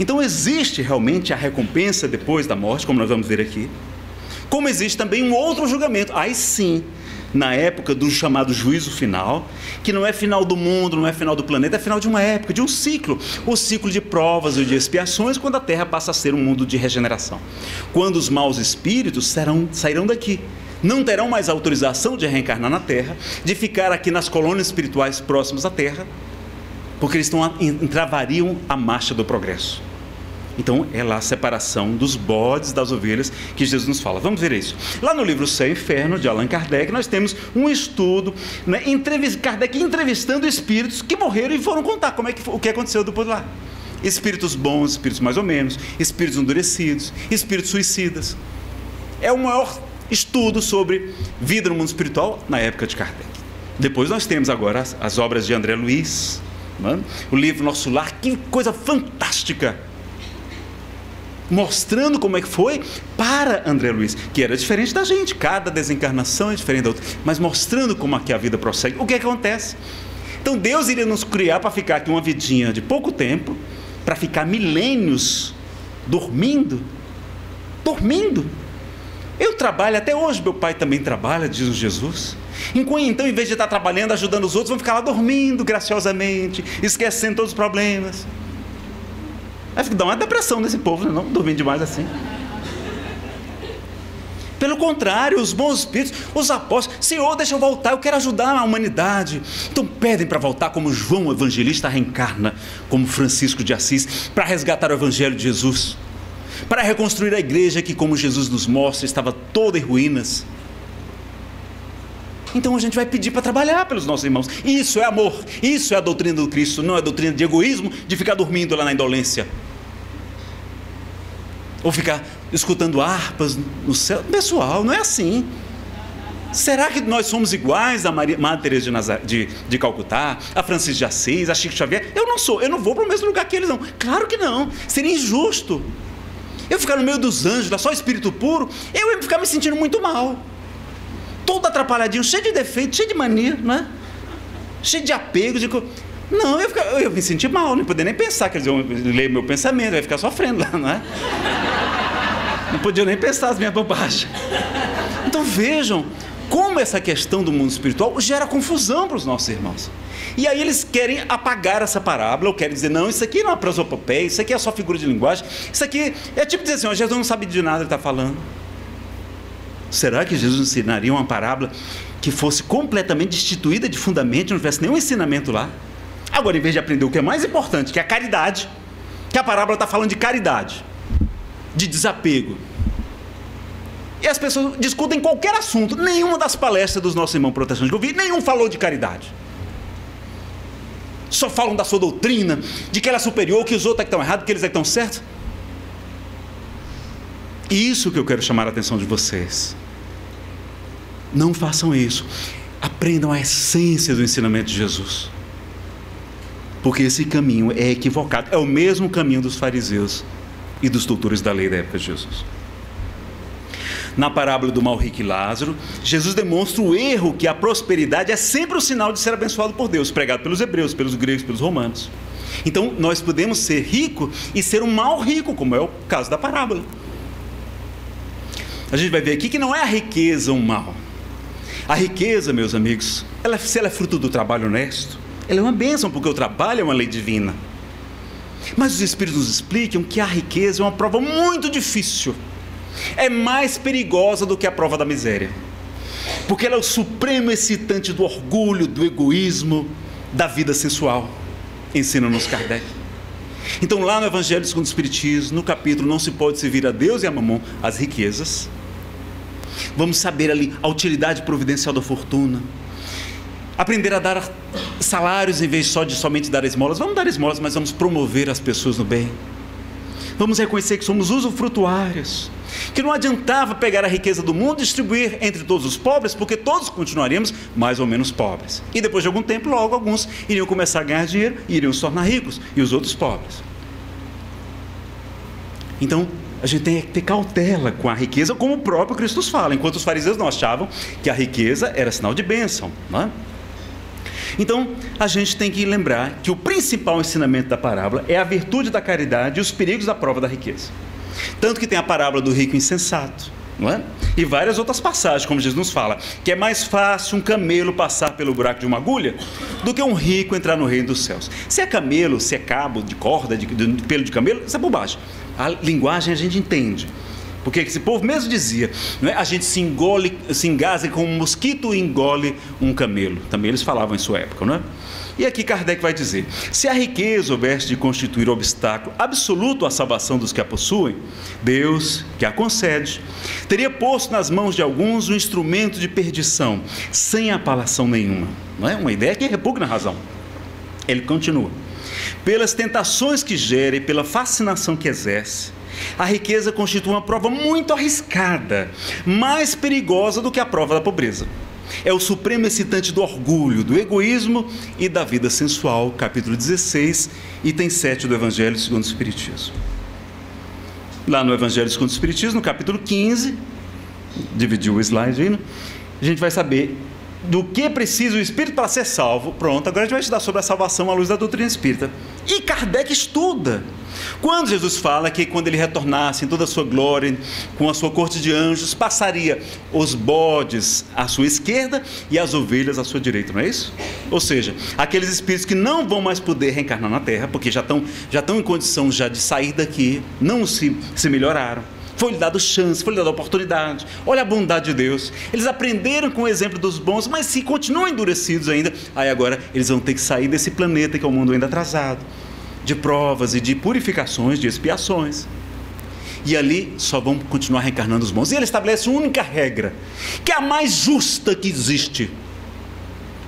Então existe realmente a recompensa depois da morte, como nós vamos ver aqui, como existe também um outro julgamento, aí sim, na época do chamado juízo final, que não é final do mundo, não é final do planeta, é final de uma época, de um ciclo, o ciclo de provas e de expiações, quando a Terra passa a ser um mundo de regeneração, quando os maus espíritos sairão daqui, não terão mais autorização de reencarnar na Terra, de ficar aqui nas colônias espirituais próximas à Terra, porque eles entravariam a marcha do progresso. Então é lá a separação dos bodes, das ovelhas, que Jesus nos fala. Vamos ver isso. Lá no livro Céu e Inferno, de Allan Kardec, nós temos um estudo, né, Kardec entrevistando espíritos que morreram e foram contar o que aconteceu depois lá. Espíritos bons, espíritos mais ou menos, espíritos endurecidos, espíritos suicidas. É o maior estudo sobre vida no mundo espiritual na época de Kardec. Depois nós temos agora as obras de André Luiz, mano, o livro Nosso Lar, que coisa fantástica, mostrando como é que foi para André Luiz, que era diferente da gente, cada desencarnação é diferente da outra, mas mostrando como aqui a vida prossegue. O que acontece? Então Deus iria nos criar para ficar aqui uma vidinha de pouco tempo, para ficar milênios dormindo. Eu trabalho até hoje, meu pai também trabalha, diz o Jesus. Então, em vez de estar trabalhando, ajudando os outros, vão ficar lá dormindo graciosamente, esquecendo todos os problemas. Aí dá uma depressão nesse povo, não dormindo demais assim. Pelo contrário, os bons espíritos, os apóstolos, Senhor, deixa eu voltar, eu quero ajudar a humanidade. Então pedem para voltar, como João Evangelista reencarna, como Francisco de Assis, para resgatar o Evangelho de Jesus, para reconstruir a igreja que, como Jesus nos mostra, estava toda em ruínas. Então a gente vai pedir para trabalhar pelos nossos irmãos. Isso é amor, isso é a doutrina do Cristo, não é a doutrina de egoísmo, de ficar dormindo lá na indolência. Ou ficar escutando harpas no céu. Pessoal, não é assim. Será que nós somos iguais a Madre Teresa de Calcutá, a Francisco de Assis, a Chico Xavier? Eu não sou, eu não vou para o mesmo lugar que eles não. Claro que não, seria injusto. Eu ficar no meio dos anjos, lá só espírito puro, eu ia ficar me sentindo muito mal. Todo atrapalhadinho, cheio de defeito, cheio de mania, né? Cheio de apego, de... Não, eu me senti mal, não podia nem pensar, quer dizer, eu leio meu pensamento, eu ia ficar sofrendo lá, não é? Não podia nem pensar as minhas bobagens. Então vejam... Como essa questão do mundo espiritual gera confusão para os nossos irmãos. E aí eles querem apagar essa parábola, ou querem dizer, não, isso aqui não é prosopopeia, isso aqui é só figura de linguagem, isso aqui é tipo dizer assim, ó, Jesus não sabe de nada, ele está falando. Será que Jesus ensinaria uma parábola que fosse completamente destituída de fundamento, não tivesse nenhum ensinamento lá? Agora, em vez de aprender o que é mais importante, que é a caridade, que a parábola está falando de caridade, de desapego. E as pessoas discutem qualquer assunto. Nenhuma das palestras dos nossos irmãos protestantes que eu vi, nenhum falou de caridade. Só falam da sua doutrina, de que ela é superior, que os outros é que estão errados, que eles é que estão certos. Isso que eu quero chamar a atenção de vocês. Não façam isso. Aprendam a essência do ensinamento de Jesus. Porque esse caminho é equivocado. É o mesmo caminho dos fariseus e dos doutores da lei da época de Jesus. Na parábola do mal, rico e Lázaro, Jesus demonstra o erro que a prosperidade é sempre o sinal de ser abençoado por Deus, pregado pelos hebreus, pelos gregos, pelos romanos. Então, nós podemos ser rico e ser um mal rico, como é o caso da parábola. A gente vai ver aqui que não é a riqueza um mal. A riqueza, meus amigos, se ela é fruto do trabalho honesto, ela é uma bênção, porque o trabalho é uma lei divina. Mas os Espíritos nos explicam que a riqueza é uma prova muito difícil. É mais perigosa do que a prova da miséria, porque ela é o supremo excitante do orgulho, do egoísmo, da vida sensual, ensina-nos Kardec. Então lá no Evangelho segundo o Espiritismo, no capítulo Não se pode servir a Deus e a Mamon, as riquezas, vamos saber ali a utilidade providencial da fortuna, aprender a dar salários em vez só de somente dar esmolas. Vamos dar esmolas, mas vamos promover as pessoas no bem. Vamos reconhecer que somos usufrutuários, que não adiantava pegar a riqueza do mundo e distribuir entre todos os pobres, porque todos continuaríamos mais ou menos pobres. E depois de algum tempo, logo alguns iriam começar a ganhar dinheiro e iriam se tornar ricos, e os outros pobres. Então, a gente tem que ter cautela com a riqueza, como o próprio Cristo nos fala, enquanto os fariseus não achavam que a riqueza era sinal de bênção, não é? Então, a gente tem que lembrar que o principal ensinamento da parábola é a virtude da caridade e os perigos da prova da riqueza. Tanto que tem a parábola do rico insensato, não é? E várias outras passagens, como Jesus nos fala, que é mais fácil um camelo passar pelo buraco de uma agulha do que um rico entrar no reino dos céus. Se é camelo, se é cabo de corda, de pelo de camelo, isso é bobagem. A linguagem a gente entende. Porque esse povo mesmo dizia, não é? A gente se engasa com um mosquito e engole um camelo. Também eles falavam em sua época, não é? E aqui Kardec vai dizer, se a riqueza houvesse de constituir obstáculo absoluto à salvação dos que a possuem, Deus, que a concede, teria posto nas mãos de alguns um instrumento de perdição, sem apelação nenhuma. Não é? Uma ideia que repugna a razão. Ele continua, pelas tentações que gera e pela fascinação que exerce, a riqueza constitui uma prova muito arriscada, mais perigosa do que a prova da pobreza. É o supremo excitante do orgulho, do egoísmo e da vida sensual, capítulo 16, item 7 do Evangelho segundo o Espiritismo. Lá no Evangelho segundo o Espiritismo, no capítulo 15, dividiu o slide aí, né? A gente vai saber do que precisa o Espírito para ser salvo. Pronto, agora a gente vai estudar sobre a salvação à luz da doutrina espírita. E Kardec estuda. Quando Jesus fala que quando ele retornasse em toda a sua glória, com a sua corte de anjos, passaria os bodes à sua esquerda e as ovelhas à sua direita, não é isso? Ou seja, aqueles espíritos que não vão mais poder reencarnar na Terra, porque já estão em condição já de sair daqui, não se melhoraram. Foi-lhe dado chance, foi-lhe dado oportunidade. Olha a bondade de Deus. Eles aprenderam com o exemplo dos bons, mas se continuam endurecidos ainda, aí agora eles vão ter que sair desse planeta que é um mundo ainda atrasado, de provas e de purificações, de expiações. e ali só vão continuar reencarnando os bons. E ele estabelece uma única regra, que é a mais justa que existe.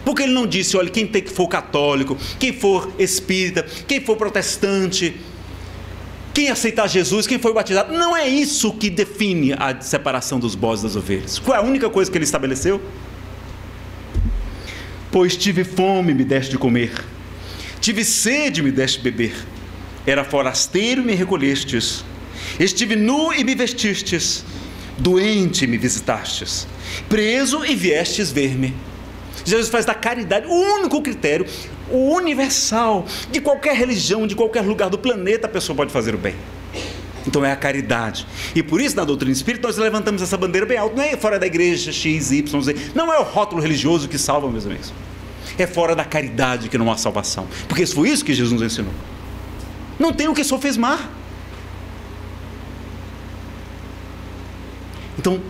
Porque ele não disse, olha, quem for católico, quem for espírita, quem for protestante, quem aceitar Jesus, quem foi batizado, não é isso que define a separação dos bodes das ovelhas. Foi a única coisa que ele estabeleceu. Pois tive fome, me deste de comer, tive sede, me deste de beber, era forasteiro, me recolhestes, estive nu e me vestistes, doente me visitastes, preso e viestes ver-me. Jesus faz da caridade o único critério, o universal, de qualquer religião, de qualquer lugar do planeta a pessoa pode fazer o bem. Então é a caridade. E por isso na doutrina espírita nós levantamos essa bandeira bem alto. Não é fora da igreja X, Y, Z. Não é o rótulo religioso que salva, meus amigos. É fora da caridade que não há salvação. Porque foi isso que Jesus nos ensinou. Não tem o que sofismar. Então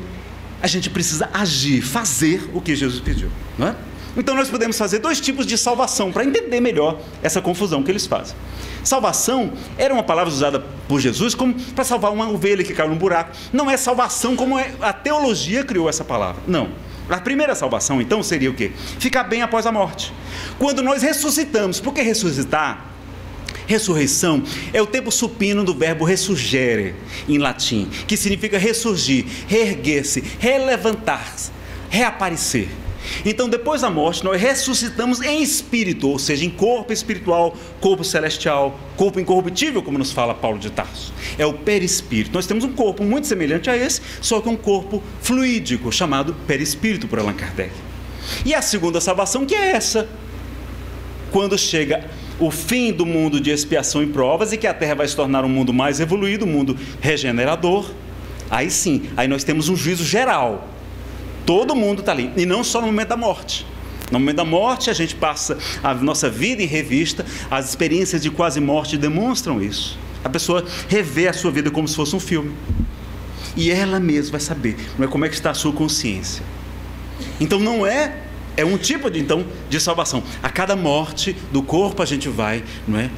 a gente precisa agir, fazer o que Jesus pediu, não é? Então nós podemos fazer dois tipos de salvação, para entender melhor essa confusão que eles fazem. Salvação era uma palavra usada por Jesus como para salvar uma ovelha que caiu num buraco. Não é salvação como a teologia criou essa palavra, não. A primeira salvação então seria o quê? Ficar bem após a morte. Quando nós ressuscitamos, porque ressuscitar, ressurreição é o tempo supino do verbo ressurgere, em latim, que significa ressurgir, reerguer-se, relevantar-se, reaparecer. Então depois da morte nós ressuscitamos em espírito, ou seja, em corpo espiritual, corpo celestial, corpo incorruptível, como nos fala Paulo de Tarso. É o perispírito. Nós temos um corpo muito semelhante a esse, só que um corpo fluídico, chamado perispírito por Allan Kardec. E a segunda salvação, que é essa, quando chega o fim do mundo de expiação e provas, e que a Terra vai se tornar um mundo mais evoluído, um mundo regenerador, aí sim, aí nós temos um juízo geral, todo mundo está ali, e não só no momento da morte. No momento da morte a gente passa a nossa vida em revista, as experiências de quase morte demonstram isso, a pessoa revê a sua vida como se fosse um filme, e ela mesma vai saber como é que está a sua consciência. Então não é... é um tipo, de salvação. A cada morte do corpo a gente vai, não é,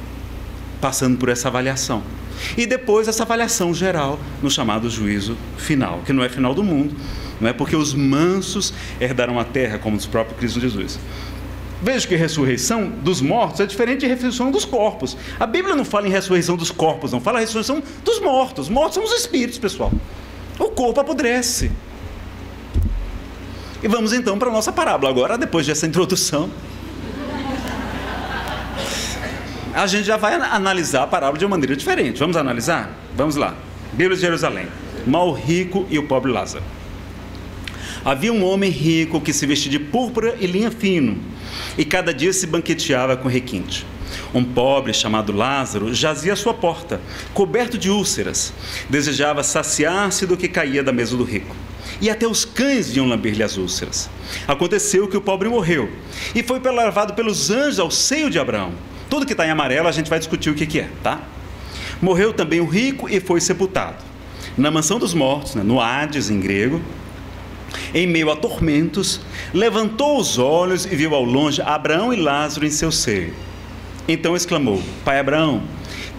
passando por essa avaliação. E depois essa avaliação geral, no chamado juízo final, que não é final do mundo, não é, porque os mansos herdarão a terra, como o próprio Cristo Jesus. Veja que a ressurreição dos mortos é diferente de ressurreição dos corpos. A Bíblia não fala em ressurreição dos corpos, não. Fala em ressurreição dos mortos. Mortos são os espíritos, pessoal. O corpo apodrece. E vamos então para a nossa parábola agora, depois dessa introdução. A gente já vai analisar a parábola de uma maneira diferente. Vamos analisar? Vamos lá. Bíblia de Jerusalém. Mal rico e o pobre Lázaro. Havia um homem rico que se vestia de púrpura e linho fino, e cada dia se banqueteava com requinte. Um pobre chamado Lázaro jazia à sua porta, coberto de úlceras. Desejava saciar-se do que caía da mesa do rico, e até os cães iam lamber-lhe as úlceras. Aconteceu que o pobre morreu e foi levado pelos anjos ao seio de Abraão. Tudo que está em amarelo a gente vai discutir o que é, tá? Morreu também o rico e foi sepultado na mansão dos mortos, né, no Hades em grego. Em meio a tormentos, levantou os olhos e viu ao longe Abraão e Lázaro em seu seio. Então exclamou: Pai Abraão,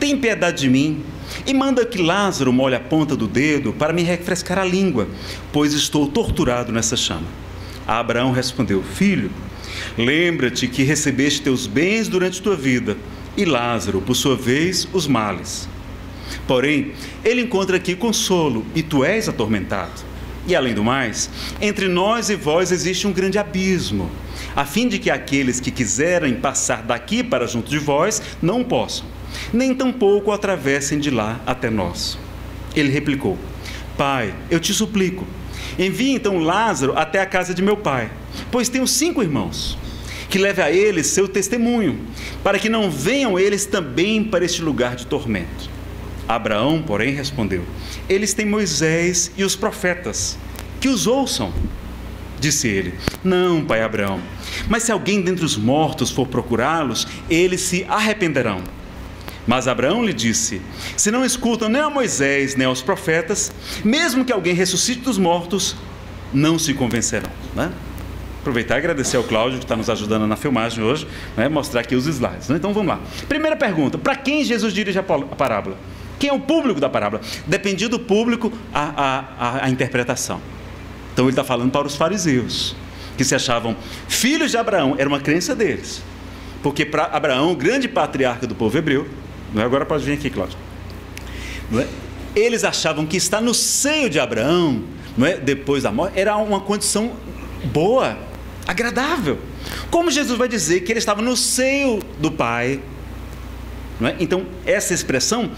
tem piedade de mim e manda que Lázaro molhe a ponta do dedo para me refrescar a língua, pois estou torturado nessa chama. Abraão respondeu: Filho, lembra-te que recebeste teus bens durante tua vida, e Lázaro, por sua vez, os males. Porém, ele encontra aqui consolo, e tu és atormentado. E além do mais, entre nós e vós existe um grande abismo, a fim de que aqueles que quiserem passar daqui para junto de vós não possam, nem tampouco atravessem de lá até nós. Ele replicou: Pai, eu te suplico, envie então Lázaro até a casa de meu pai, pois tenho 5 irmãos, que leve a eles seu testemunho, para que não venham eles também para este lugar de tormento. Abraão, porém, respondeu: Eles têm Moisés e os profetas, que os ouçam. Disse ele: Não, pai Abraão, mas se alguém dentre os mortos for procurá-los, eles se arrependerão. Mas Abraão lhe disse: Se não escutam nem a Moisés nem aos profetas, mesmo que alguém ressuscite dos mortos, não se convencerão, né? Aproveitar e agradecer ao Cláudio, que está nos ajudando na filmagem hoje, né? Mostrar aqui os slides, né? Então vamos lá. Primeira pergunta: para quem Jesus dirige a parábola? Quem é o público da parábola? Dependia do público a interpretação. Então ele está falando para os fariseus, que se achavam filhos de Abraão, era uma crença deles. Porque para Abraão, o grande patriarca do povo hebreu, não é agora, pode vir aqui, Cláudio. Não é? Eles achavam que estar no seio de Abraão, não é, depois da morte, era uma condição boa, agradável. Como Jesus vai dizer que ele estava no seio do Pai, não é? Então essa expressão,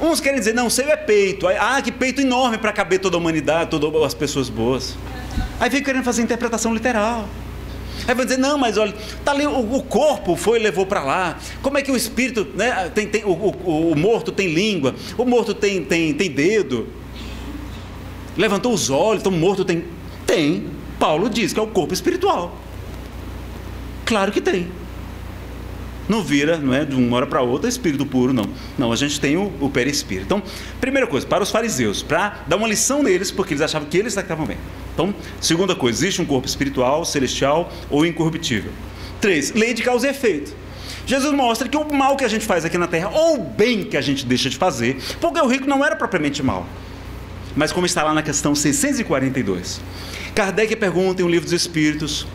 uns querem dizer, não, seio é peito, ah, que peito enorme para caber toda a humanidade, todas as pessoas boas. Aí vem querendo fazer interpretação literal. Aí vai dizer, não, mas olha, tá ali, o corpo foi e levou para lá. Como é que o espírito, né, o morto tem língua, o morto tem dedo, levantou os olhos, então o morto tem... Tem, Paulo diz que é o corpo espiritual. Claro que tem. Não vira, não é, de uma hora para outra, espírito puro, não. Não, a gente tem o perispírito. Então, primeira coisa, para os fariseus, para dar uma lição neles, porque eles achavam que eles estavam bem. Então, segunda coisa, existe um corpo espiritual, celestial ou incorruptível. 3, lei de causa e efeito. Jesus mostra que o mal que a gente faz aqui na terra, ou o bem que a gente deixa de fazer, porque o rico não era propriamente mal. Mas como está lá na questão 642, Kardec pergunta em um livro dos Espíritos,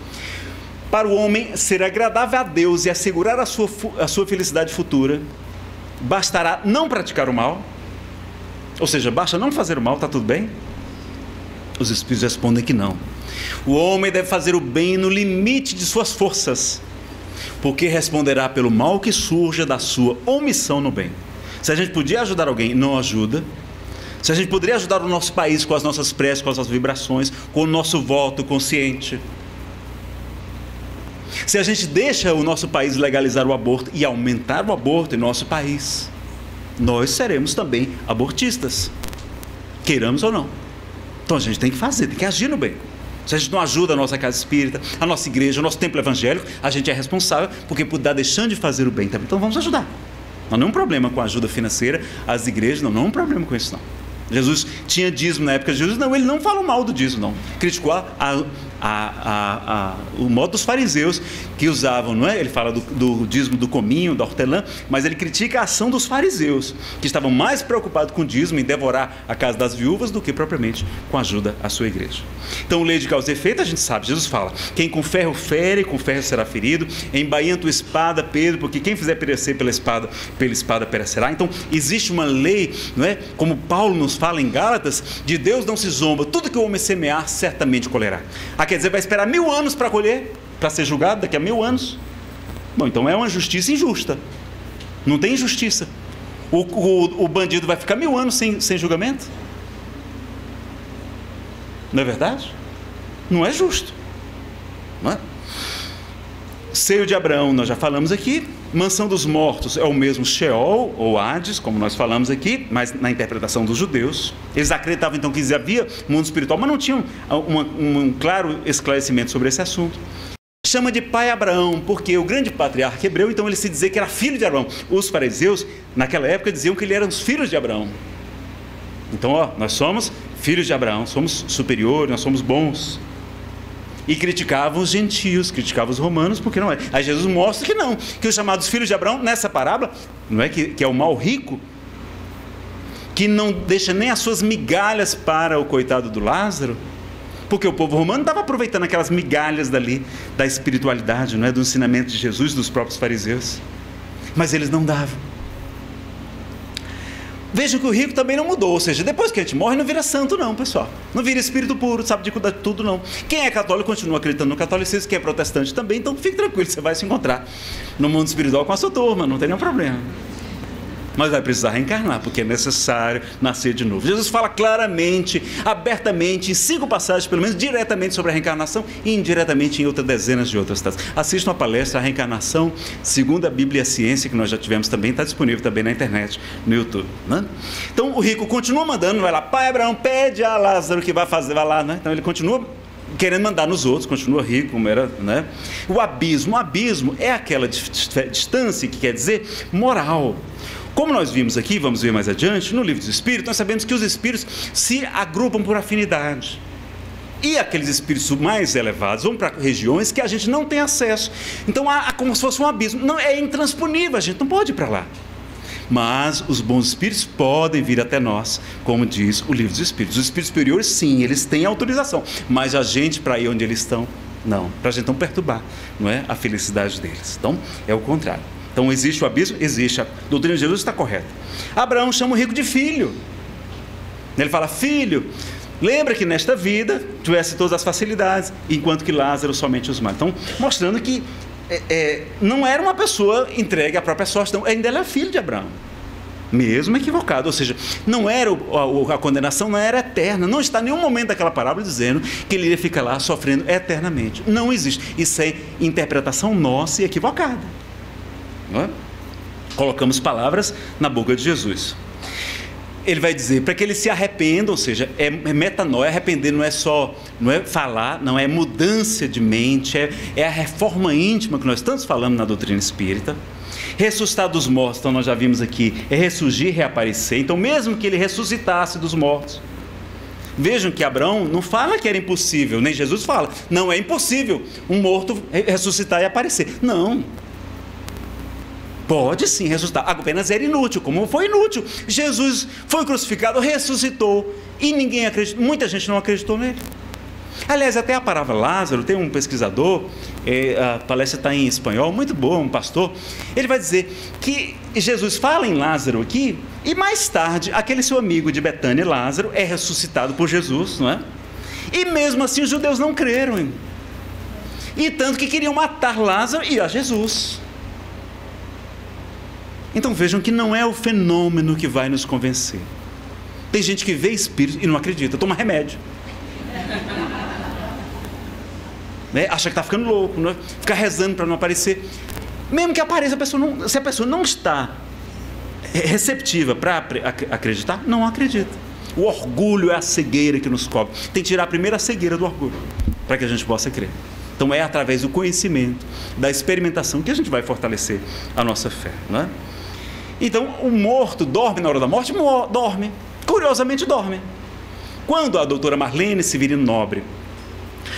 para o homem ser agradável a Deus e assegurar a sua felicidade futura, bastará não praticar o mal? Ou seja, basta não fazer o mal, está tudo bem? Os Espíritos respondem que não. O homem deve fazer o bem no limite de suas forças, porque responderá pelo mal que surja da sua omissão no bem. Se a gente podia ajudar alguém, não ajuda. Se a gente poderia ajudar o nosso país com as nossas preces, com as nossas vibrações, com o nosso voto consciente. Se a gente deixa o nosso país legalizar o aborto e aumentar o aborto em nosso país, nós seremos também abortistas, queiramos ou não. Então a gente tem que fazer, tem que agir no bem. Se a gente não ajuda a nossa casa espírita, a nossa igreja, o nosso templo evangélico, a gente é responsável porque está deixando de fazer o bem também. Então vamos ajudar. Não é um problema com a ajuda financeira, as igrejas, não é um problema com isso não. Jesus tinha dízimo na época de Jesus, não, ele não falou mal do dízimo não. Criticou o modo dos fariseus que usavam, não é? Ele fala do dízimo do cominho, da hortelã, mas ele critica a ação dos fariseus, que estavam mais preocupados com o dízimo, em devorar a casa das viúvas, do que propriamente com a ajuda à sua igreja. Então, lei de causa e efeito, a gente sabe, Jesus fala, quem com ferro fere, com ferro será ferido, embainha tua espada, Pedro, porque quem fizer perecer pela espada perecerá. Então, existe uma lei, não é? Como Paulo nos fala em Gálatas, de Deus não se zomba, tudo que o homem semear, certamente colherá. Quer dizer, vai esperar 1000 anos para colher, para ser julgado daqui a 1000 anos. Bom, então é uma justiça injusta. Não tem injustiça. O bandido vai ficar 1000 anos sem julgamento? Não é verdade? Não é justo. Não é? Seio de Abraão, nós já falamos aqui. Mansão dos mortos é o mesmo Sheol ou Hades, como nós falamos aqui, mas na interpretação dos judeus. Eles acreditavam então que havia mundo espiritual, mas não tinham um claro esclarecimento sobre esse assunto. Chama de pai Abraão, porque o grande patriarca hebreu, então ele se dizia que era filho de Abraão. Os fariseus, naquela época, diziam que ele eram os filhos de Abraão. Então, ó, nós somos filhos de Abraão, somos superiores, nós somos bons. E criticavam os gentios, criticavam os romanos, porque não é. Aí Jesus mostra que não, que os chamados filhos de Abraão, nessa parábola, não é que é o mal rico, que não deixa nem as suas migalhas para o coitado do Lázaro, porque o povo romano estava aproveitando aquelas migalhas dali, da espiritualidade, não é? Do ensinamento de Jesus, dos próprios fariseus, mas eles não davam. Vejam que o rico também não mudou, ou seja, depois que a gente morre não vira santo não, pessoal, não vira espírito puro, sabe de cuidar de tudo não. Quem é católico continua acreditando no catolicismo, quem é protestante também, então fique tranquilo, você vai se encontrar no mundo espiritual com a sua turma, não tem nenhum problema. Mas vai precisar reencarnar, porque é necessário nascer de novo. Jesus fala claramente, abertamente, em 5 passagens, pelo menos, diretamente sobre a reencarnação e indiretamente em outras dezenas de outras tais. Assista uma palestra, a reencarnação, segundo a Bíblia e a Ciência, que nós já tivemos também, está disponível também na internet, no YouTube. Né? Então, o rico continua mandando, vai lá, pai Abraão, pede a Lázaro que vai fazer, vai lá, né? Então ele continua querendo mandar nos outros, continua rico, como era, né? O abismo é aquela distância que quer dizer moral. Como nós vimos aqui, vamos ver mais adiante, no livro dos Espíritos, nós sabemos que os Espíritos se agrupam por afinidade. E aqueles Espíritos mais elevados vão para regiões que a gente não tem acesso. Então, há como se fosse um abismo. Não, é intransponível, a gente não pode ir para lá. Mas os bons espíritos podem vir até nós, como diz o Livro dos Espíritos. Os espíritos superiores, sim, eles têm autorização, mas a gente, para ir onde eles estão, não, para a gente não perturbar, não é, a felicidade deles. Então, é o contrário. Então, existe o abismo? Existe. A doutrina de Jesus está correta. Abraão chama o rico de filho. Ele fala: filho, lembra que nesta vida tivesse todas as facilidades, enquanto que Lázaro somente os males. Então, mostrando que não era uma pessoa entregue à própria sorte, não. Ainda era filho de Abraão, mesmo equivocado. Ou seja, não era a condenação não era eterna. Não está em nenhum momento daquela parábola dizendo que ele ia ficar lá sofrendo eternamente. Não existe. Isso é interpretação nossa e equivocada, não é? Colocamos palavras na boca de Jesus. Ele vai dizer para que eles se arrependam, ou seja, é metanoia. Arrepender não é só, não é falar, não é mudança de mente, é a reforma íntima que nós tanto falamos na doutrina espírita. Ressuscitar dos mortos, então nós já vimos aqui, é ressurgir, reaparecer. Então, mesmo que ele ressuscitasse dos mortos, vejam que Abraão não fala que era impossível, nem Jesus fala, não é impossível um morto ressuscitar e aparecer. Não. Pode sim ressuscitar, apenas era inútil. Como foi inútil? Jesus foi crucificado, ressuscitou, e ninguém acreditou, muita gente não acreditou nele. Aliás, até a parábola Lázaro, tem um pesquisador, a palestra está em espanhol, muito boa, um pastor, ele vai dizer que Jesus fala em Lázaro aqui, e mais tarde, aquele seu amigo de Betânia, Lázaro, é ressuscitado por Jesus, não é? E mesmo assim os judeus não creram, e tanto que queriam matar Lázaro e a Jesus. Então vejam que não é o fenômeno que vai nos convencer. Tem gente que vê espírito e não acredita, toma remédio, né? Acha que está ficando louco, né? Fica rezando para não aparecer. Mesmo que apareça, a pessoa não, se a pessoa não está receptiva para acreditar, não acredita. O orgulho é a cegueira que nos cobre. Tem que tirar a primeira cegueira do orgulho, para que a gente possa crer. Então é através do conhecimento, da experimentação, que a gente vai fortalecer a nossa fé, não é? Então, o morto dorme na hora da morte? Dorme. Curiosamente, dorme. Quando a doutora Marlene de Nobre,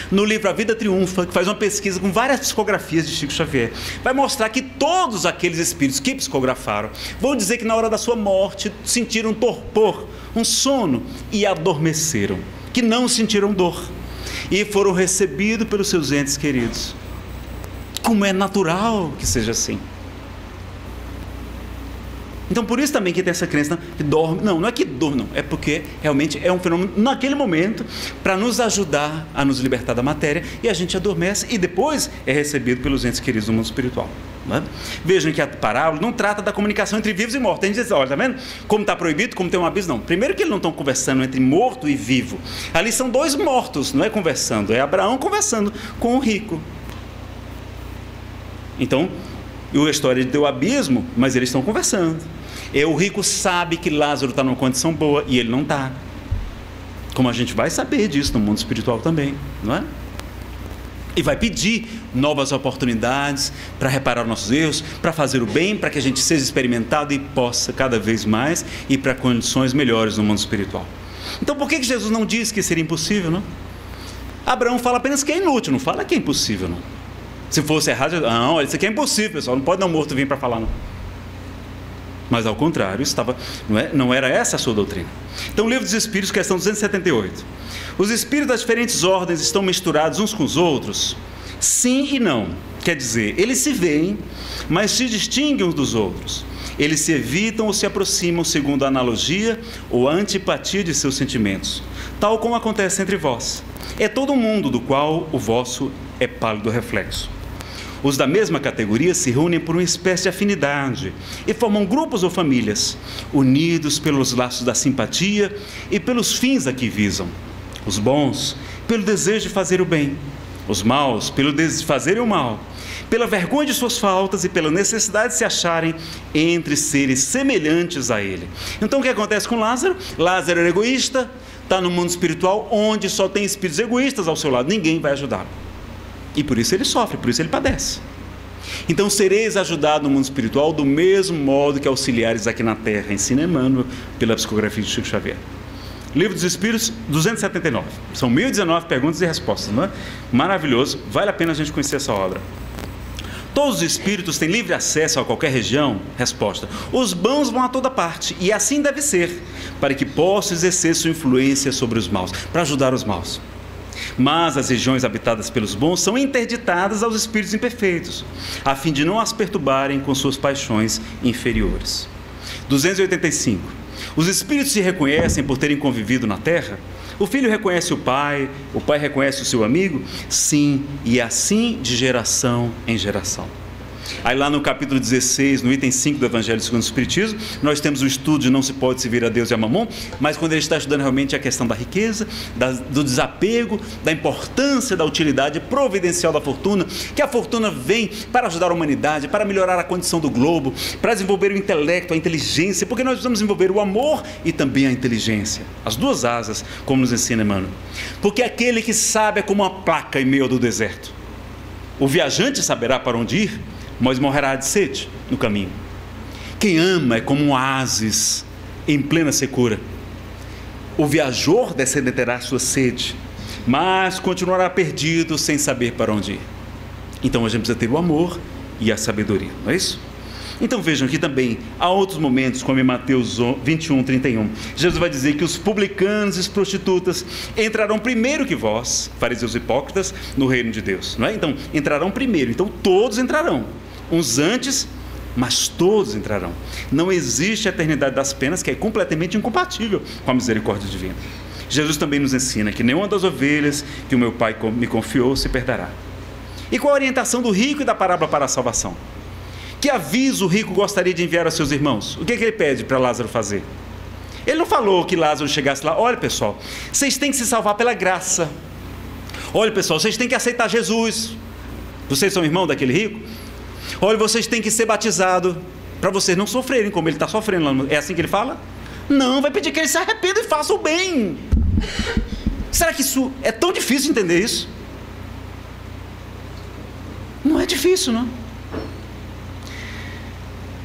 no livro A Vida Triunfa, que faz uma pesquisa com várias psicografias de Chico Xavier, vai mostrar que todos aqueles espíritos que psicografaram vão dizer que na hora da sua morte sentiram um torpor, um sono, e adormeceram, que não sentiram dor, e foram recebidos pelos seus entes queridos. Como é natural que seja assim. Então, por isso também que tem essa crença que dorme. Não, não é que dorme, não. É porque realmente é um fenômeno naquele momento para nos ajudar a nos libertar da matéria, e a gente adormece e depois é recebido pelos entes queridos do mundo espiritual, não é? Vejam que a parábola não trata da comunicação entre vivos e mortos. A gente diz, olha, tá vendo? Como está proibido, como tem um abismo, não. Primeiro que eles não estão conversando entre morto e vivo. Ali são dois mortos, não é conversando. É Abraão conversando com o rico. Então, e a história deu abismo, mas eles estão conversando. E o rico sabe que Lázaro está numa condição boa e ele não está. Como a gente vai saber disso no mundo espiritual também, não é? E vai pedir novas oportunidades para reparar nossos erros, para fazer o bem, para que a gente seja experimentado e possa cada vez mais ir para condições melhores no mundo espiritual. Então, por que Jesus não diz que seria impossível, não? Abraão fala apenas que é inútil, não fala que é impossível, não. Se fosse errado, não, isso aqui é impossível, pessoal, não pode dar um morto vir para falar, não. Mas ao contrário, estava, não era essa a sua doutrina. Então, o Livro dos Espíritos, questão 278. Os espíritos das diferentes ordens estão misturados uns com os outros? Sim e não. Quer dizer, eles se veem, mas se distinguem uns dos outros. Eles se evitam ou se aproximam segundo a analogia ou a antipatia de seus sentimentos, tal como acontece entre vós. É todo um mundo do qual o vosso é pálido reflexo. Os da mesma categoria se reúnem por uma espécie de afinidade e formam grupos ou famílias, unidos pelos laços da simpatia e pelos fins a que visam. Os bons, pelo desejo de fazer o bem. Os maus, pelo desejo de fazerem o mal. Pela vergonha de suas faltas e pela necessidade de se acharem entre seres semelhantes a ele. Então, o que acontece com Lázaro? Lázaro era egoísta, está no mundo espiritual onde só tem espíritos egoístas ao seu lado. Ninguém vai ajudá-lo. E por isso ele sofre, por isso ele padece. Então, sereis ajudados no mundo espiritual do mesmo modo que auxiliares aqui na terra, ensina Emmanuel pela psicografia de Chico Xavier. Livro dos Espíritos, 279. São 1019 perguntas e respostas, não é? Maravilhoso, vale a pena a gente conhecer essa obra. Todos os espíritos têm livre acesso a qualquer região? Resposta: os bons vão a toda parte, e assim deve ser, para que possa exercer sua influência sobre os maus, para ajudar os maus. Mas as regiões habitadas pelos bons são interditadas aos espíritos imperfeitos, a fim de não as perturbarem com suas paixões inferiores. 285. Os espíritos se reconhecem por terem convivido na terra? O filho reconhece o pai reconhece o seu amigo? Sim, e assim de geração em geração. Aí lá no capítulo 16, no item 5 do Evangelho segundo o Espiritismo, nós temos o estudo de não se pode servir a Deus e a Mamon, mas quando ele está estudando realmente a questão da riqueza, do desapego, da importância, da utilidade providencial da fortuna, que a fortuna vem para ajudar a humanidade, para melhorar a condição do globo, para desenvolver o intelecto, a inteligência, porque nós precisamos desenvolver o amor e também a inteligência, as duas asas, como nos ensina Emmanuel. Porque aquele que sabe é como uma placa em meio do deserto. O viajante saberá para onde ir, mas morrerá de sede no caminho. Quem ama é como um oásis em plena secura. O viajor descenderá sua sede, mas continuará perdido sem saber para onde ir. Então a gente precisa ter o amor e a sabedoria, não é isso? Então vejam que também há outros momentos, como em Mateus 21, 31. Jesus vai dizer que os publicanos e as prostitutas entrarão primeiro que vós, fariseus hipócritas, no reino de Deus, não é? Então entrarão primeiro, então todos entrarão. Uns antes, mas todos entrarão. Não existe a eternidade das penas, que é completamente incompatível com a misericórdia divina. Jesus também nos ensina que nenhuma das ovelhas que o meu Pai me confiou se perderá. E qual a orientação do rico e da parábola para a salvação? Que aviso o rico gostaria de enviar aos seus irmãos? O que é que ele pede para Lázaro fazer? Ele não falou que Lázaro chegasse lá: olha pessoal, vocês têm que se salvar pela graça, olha pessoal, vocês têm que aceitar Jesus, vocês são irmão daquele rico, olha, vocês têm que ser batizados para vocês não sofrerem como ele está sofrendo lá no... É assim que ele fala? Não, vai pedir que ele se arrependa e faça o bem. Será que isso é tão difícil entender isso? Não é difícil, não.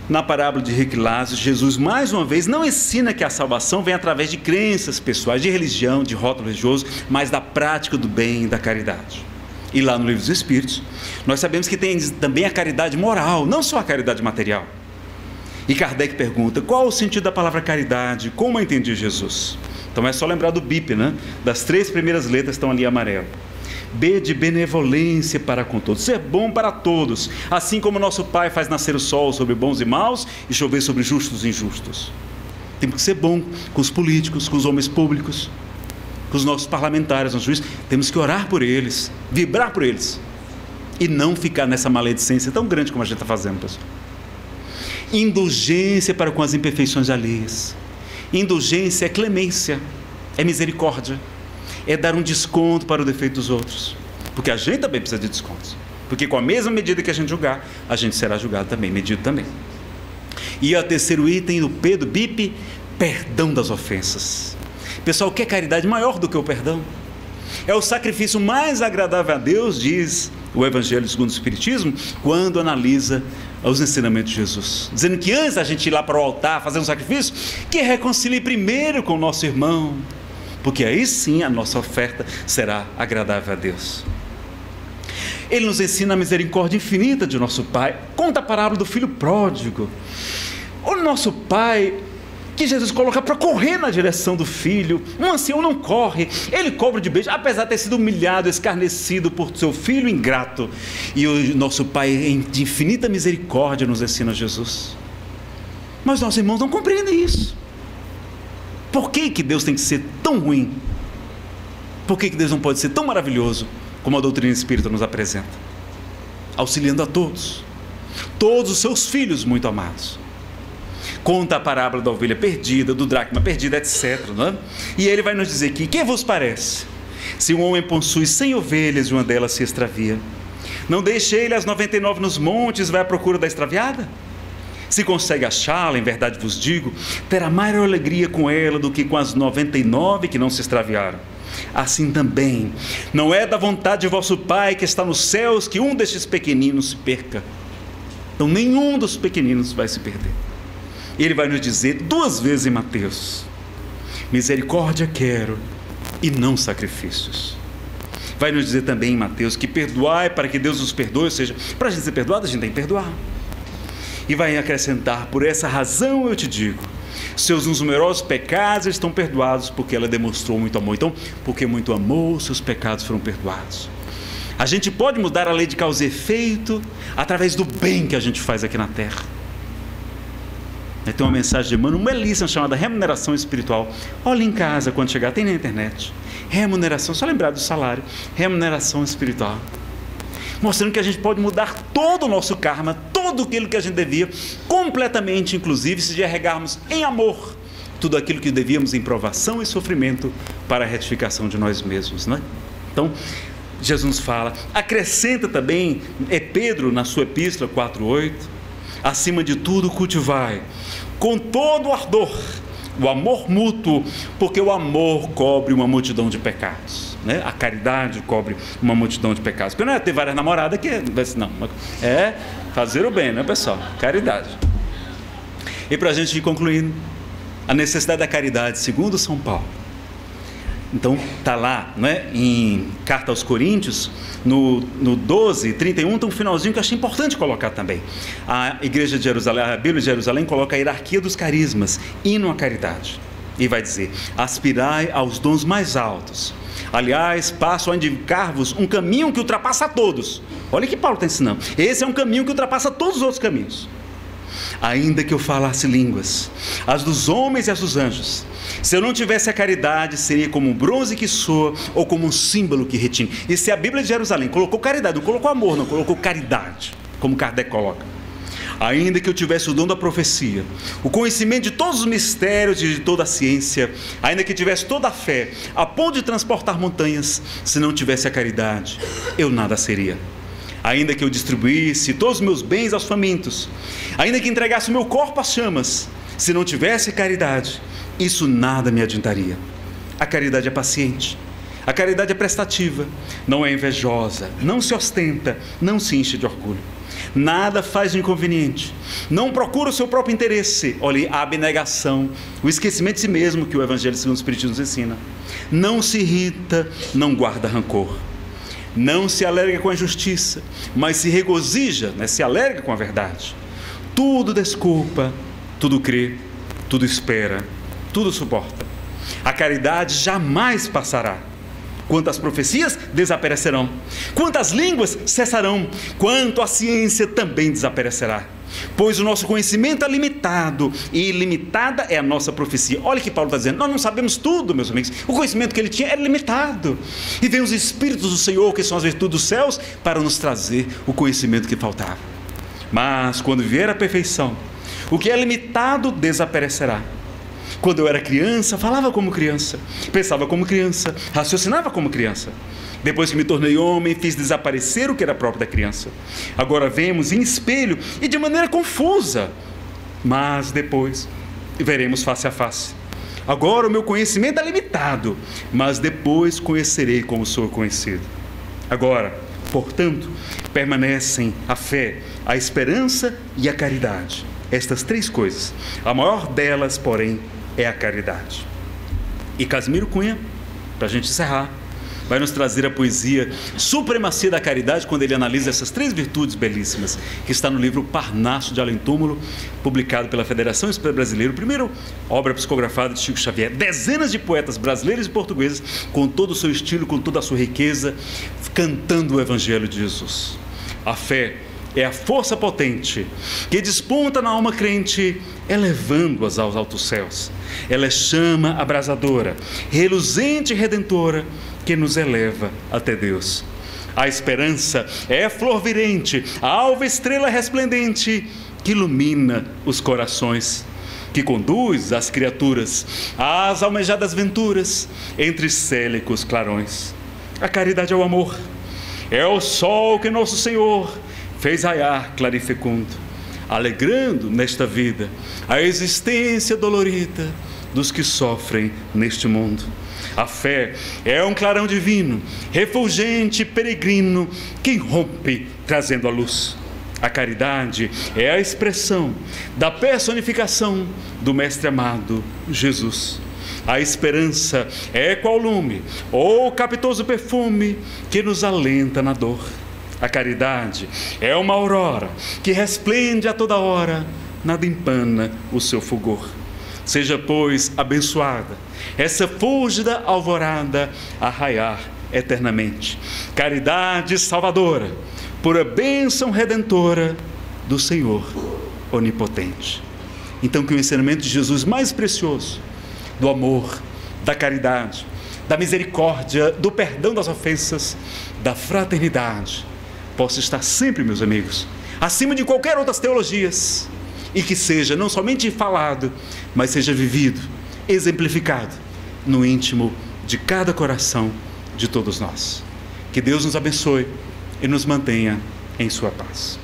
Na parábola de Rico e Lázaro, Jesus mais uma vez não ensina que a salvação vem através de crenças pessoais, de religião, de rótulo religioso, mas da prática do bem e da caridade. E lá no Livro dos Espíritos, nós sabemos que tem também a caridade moral, não só a caridade material. E Kardec pergunta: qual o sentido da palavra caridade? Como a entendia Jesus? Então é só lembrar do BIP, né? Das três primeiras letras estão ali amarelo. B de benevolência para com todos, ser bom para todos, assim como nosso Pai faz nascer o sol sobre bons e maus e chover sobre justos e injustos. Temos que ser bom com os políticos, com os homens públicos, com os nossos parlamentares, nossos juízes. Temos que orar por eles, vibrar por eles e não ficar nessa maledicência tão grande como a gente está fazendo, pessoal. Indulgência para com as imperfeições alheias. Indulgência é clemência, é misericórdia, é dar um desconto para o defeito dos outros, porque a gente também precisa de descontos, porque com a mesma medida que a gente julgar, a gente será julgado também, medido também. E o terceiro item do P do BIP: perdão das ofensas. Pessoal, o que é caridade maior do que o perdão? É o sacrifício mais agradável a Deus, diz o Evangelho segundo o Espiritismo, quando analisa os ensinamentos de Jesus, dizendo que antes da gente ir lá para o altar fazer um sacrifício, que reconcilie primeiro com o nosso irmão, porque aí sim a nossa oferta será agradável a Deus. Ele nos ensina a misericórdia infinita de nosso Pai. Conta a parábola do filho pródigo. O nosso Pai, que Jesus coloca para correr na direção do filho, um ancião não corre, ele cobra de beijo, apesar de ter sido humilhado, escarnecido por seu filho ingrato. E o nosso Pai, de infinita misericórdia, nos ensina Jesus. Mas nossos irmãos não compreendem isso. Por que que Deus tem que ser tão ruim? Por que que Deus não pode ser tão maravilhoso como a doutrina espírita nos apresenta? Auxiliando a todos, todos os seus filhos muito amados. Conta a parábola da ovelha perdida, do dracma perdida, etc. Não é? E ele vai nos dizer aqui: que vos parece? Se um homem possui 100 ovelhas e uma delas se extravia, não deixa ele as 99 nos montes e vai à procura da extraviada? Se consegue achá-la, em verdade vos digo, terá maior alegria com ela do que com as 99 que não se extraviaram. Assim também, não é da vontade de vosso Pai que está nos céus que um destes pequeninos se perca. Então nenhum dos pequeninos vai se perder. Ele vai nos dizer duas vezes em Mateus: misericórdia quero e não sacrifícios. vai nos dizer também em Mateus que perdoai para que Deus nos perdoe, ou seja, para a gente ser perdoado, a gente tem que perdoar. E vai acrescentar, por essa razão eu te digo, seus numerosos pecados estão perdoados, porque ela demonstrou muito amor. Então, porque muito amor, seus pecados foram perdoados. A gente pode mudar a lei de causa e efeito através do bem que a gente faz aqui na Terra. Tem uma mensagem de Emmanuel, belíssima, chamada Remuneração Espiritual. Olha em casa, quando chegar, tem na internet. Remuneração, só lembrar do salário. Remuneração espiritual. Mostrando que a gente pode mudar todo o nosso karma, tudo aquilo que a gente devia, completamente, inclusive, se derregarmos em amor tudo aquilo que devíamos em provação e sofrimento para a retificação de nós mesmos, né? Então, Jesus fala, acrescenta também, é Pedro, na sua epístola 4,8, acima de tudo cultivai, com todo ardor, o amor mútuo, porque o amor cobre uma multidão de pecados, né? A caridade cobre uma multidão de pecados, porque não é ter várias namoradas que é, não, é fazer o bem, né, pessoal? Caridade. E para a gente ir concluindo, a necessidade da caridade, segundo São Paulo. Então, está lá, né, em Carta aos Coríntios, no 12, 31, tem um finalzinho que eu achei importante colocar também. A Igreja de Jerusalém, a Bíblia de Jerusalém coloca a hierarquia dos carismas, hino à caridade. E vai dizer, aspirai aos dons mais altos. Aliás, passo a indicar-vos um caminho que ultrapassa a todos. Olha o que Paulo está ensinando. Esse é um caminho que ultrapassa todos os outros caminhos. Ainda que eu falasse línguas, as dos homens e as dos anjos, se eu não tivesse a caridade, seria como um bronze que soa ou como um símbolo que retine. Isso é a Bíblia de Jerusalém. Colocou caridade, não colocou amor, não, colocou caridade, como Kardec coloca. Ainda que eu tivesse o dom da profecia, o conhecimento de todos os mistérios e de toda a ciência, ainda que tivesse toda a fé, a ponto de transportar montanhas, se não tivesse a caridade, eu nada seria. Ainda que eu distribuísse todos os meus bens aos famintos, ainda que entregasse o meu corpo às chamas, se não tivesse caridade, isso nada me adiantaria. A caridade é paciente, a caridade é prestativa, não é invejosa, não se ostenta, não se enche de orgulho. Nada faz de inconveniente, não procura o seu próprio interesse. Olha a abnegação, o esquecimento de si mesmo que o Evangelho segundo o Espiritismo nos ensina. Não se irrita, não guarda rancor. Não se alegra com a injustiça, mas se regozija, né? Se alegra com a verdade. Tudo desculpa, tudo crê, tudo espera, tudo suporta. A caridade jamais passará. Quanto às profecias, desaparecerão. Quanto às línguas, cessarão. Quanto à ciência, também desaparecerá. Pois o nosso conhecimento é limitado, e ilimitada é a nossa profecia. Olha o que Paulo está dizendo, nós não sabemos tudo, meus amigos. O conhecimento que ele tinha era limitado. E vem os Espíritos do Senhor, que são as virtudes dos céus, para nos trazer o conhecimento que faltava. Mas quando vier a perfeição, o que é limitado desaparecerá. Quando eu era criança, falava como criança, pensava como criança, raciocinava como criança. Depois que me tornei homem, fiz desaparecer o que era próprio da criança. Agora vemos em espelho e de maneira confusa, mas depois veremos face a face. Agora o meu conhecimento é limitado, mas depois conhecerei como sou conhecido. Agora, portanto, permanecem a fé, a esperança e a caridade. Estas três coisas. A maior delas, porém, é a caridade. E Casimiro Cunha, para a gente encerrar, vai nos trazer a poesia Supremacia da Caridade, quando ele analisa essas três virtudes belíssimas, que está no livro Parnasso de Alentúmulo, publicado pela Federação Espírita Brasileira, primeira obra psicografada de Chico Xavier. Dezenas de poetas brasileiros e portugueses, com todo o seu estilo, com toda a sua riqueza, cantando o Evangelho de Jesus. A fé é a força potente que desponta na alma crente, elevando-as aos altos céus. Ela é chama abrasadora, reluzente e redentora, que nos eleva até Deus. A esperança é flor virente, a alva estrela resplendente, que ilumina os corações, que conduz as criaturas às almejadas venturas, entre célicos clarões. A caridade é o amor, é o sol que nosso Senhor fez raiar claro e fecundo, alegrando nesta vida a existência dolorida dos que sofrem neste mundo. A fé é um clarão divino, refulgente peregrino, que rompe trazendo a luz. A caridade é a expressão da personificação do Mestre amado Jesus, A esperança é qual lume, ou capitoso perfume que nos alenta na dor. A caridade é uma aurora que resplende a toda hora, nada empana o seu fulgor. Seja, pois, abençoada essa fúlgida alvorada a raiar eternamente. Caridade salvadora, pura bênção redentora do Senhor onipotente. Então que o ensinamento de Jesus mais precioso, do amor, da caridade, da misericórdia, do perdão das ofensas, da fraternidade, possa estar sempre, meus amigos, acima de qualquer outras teologias, e que seja não somente falado, mas seja vivido, exemplificado no íntimo de cada coração de todos nós. Que Deus nos abençoe e nos mantenha em sua paz.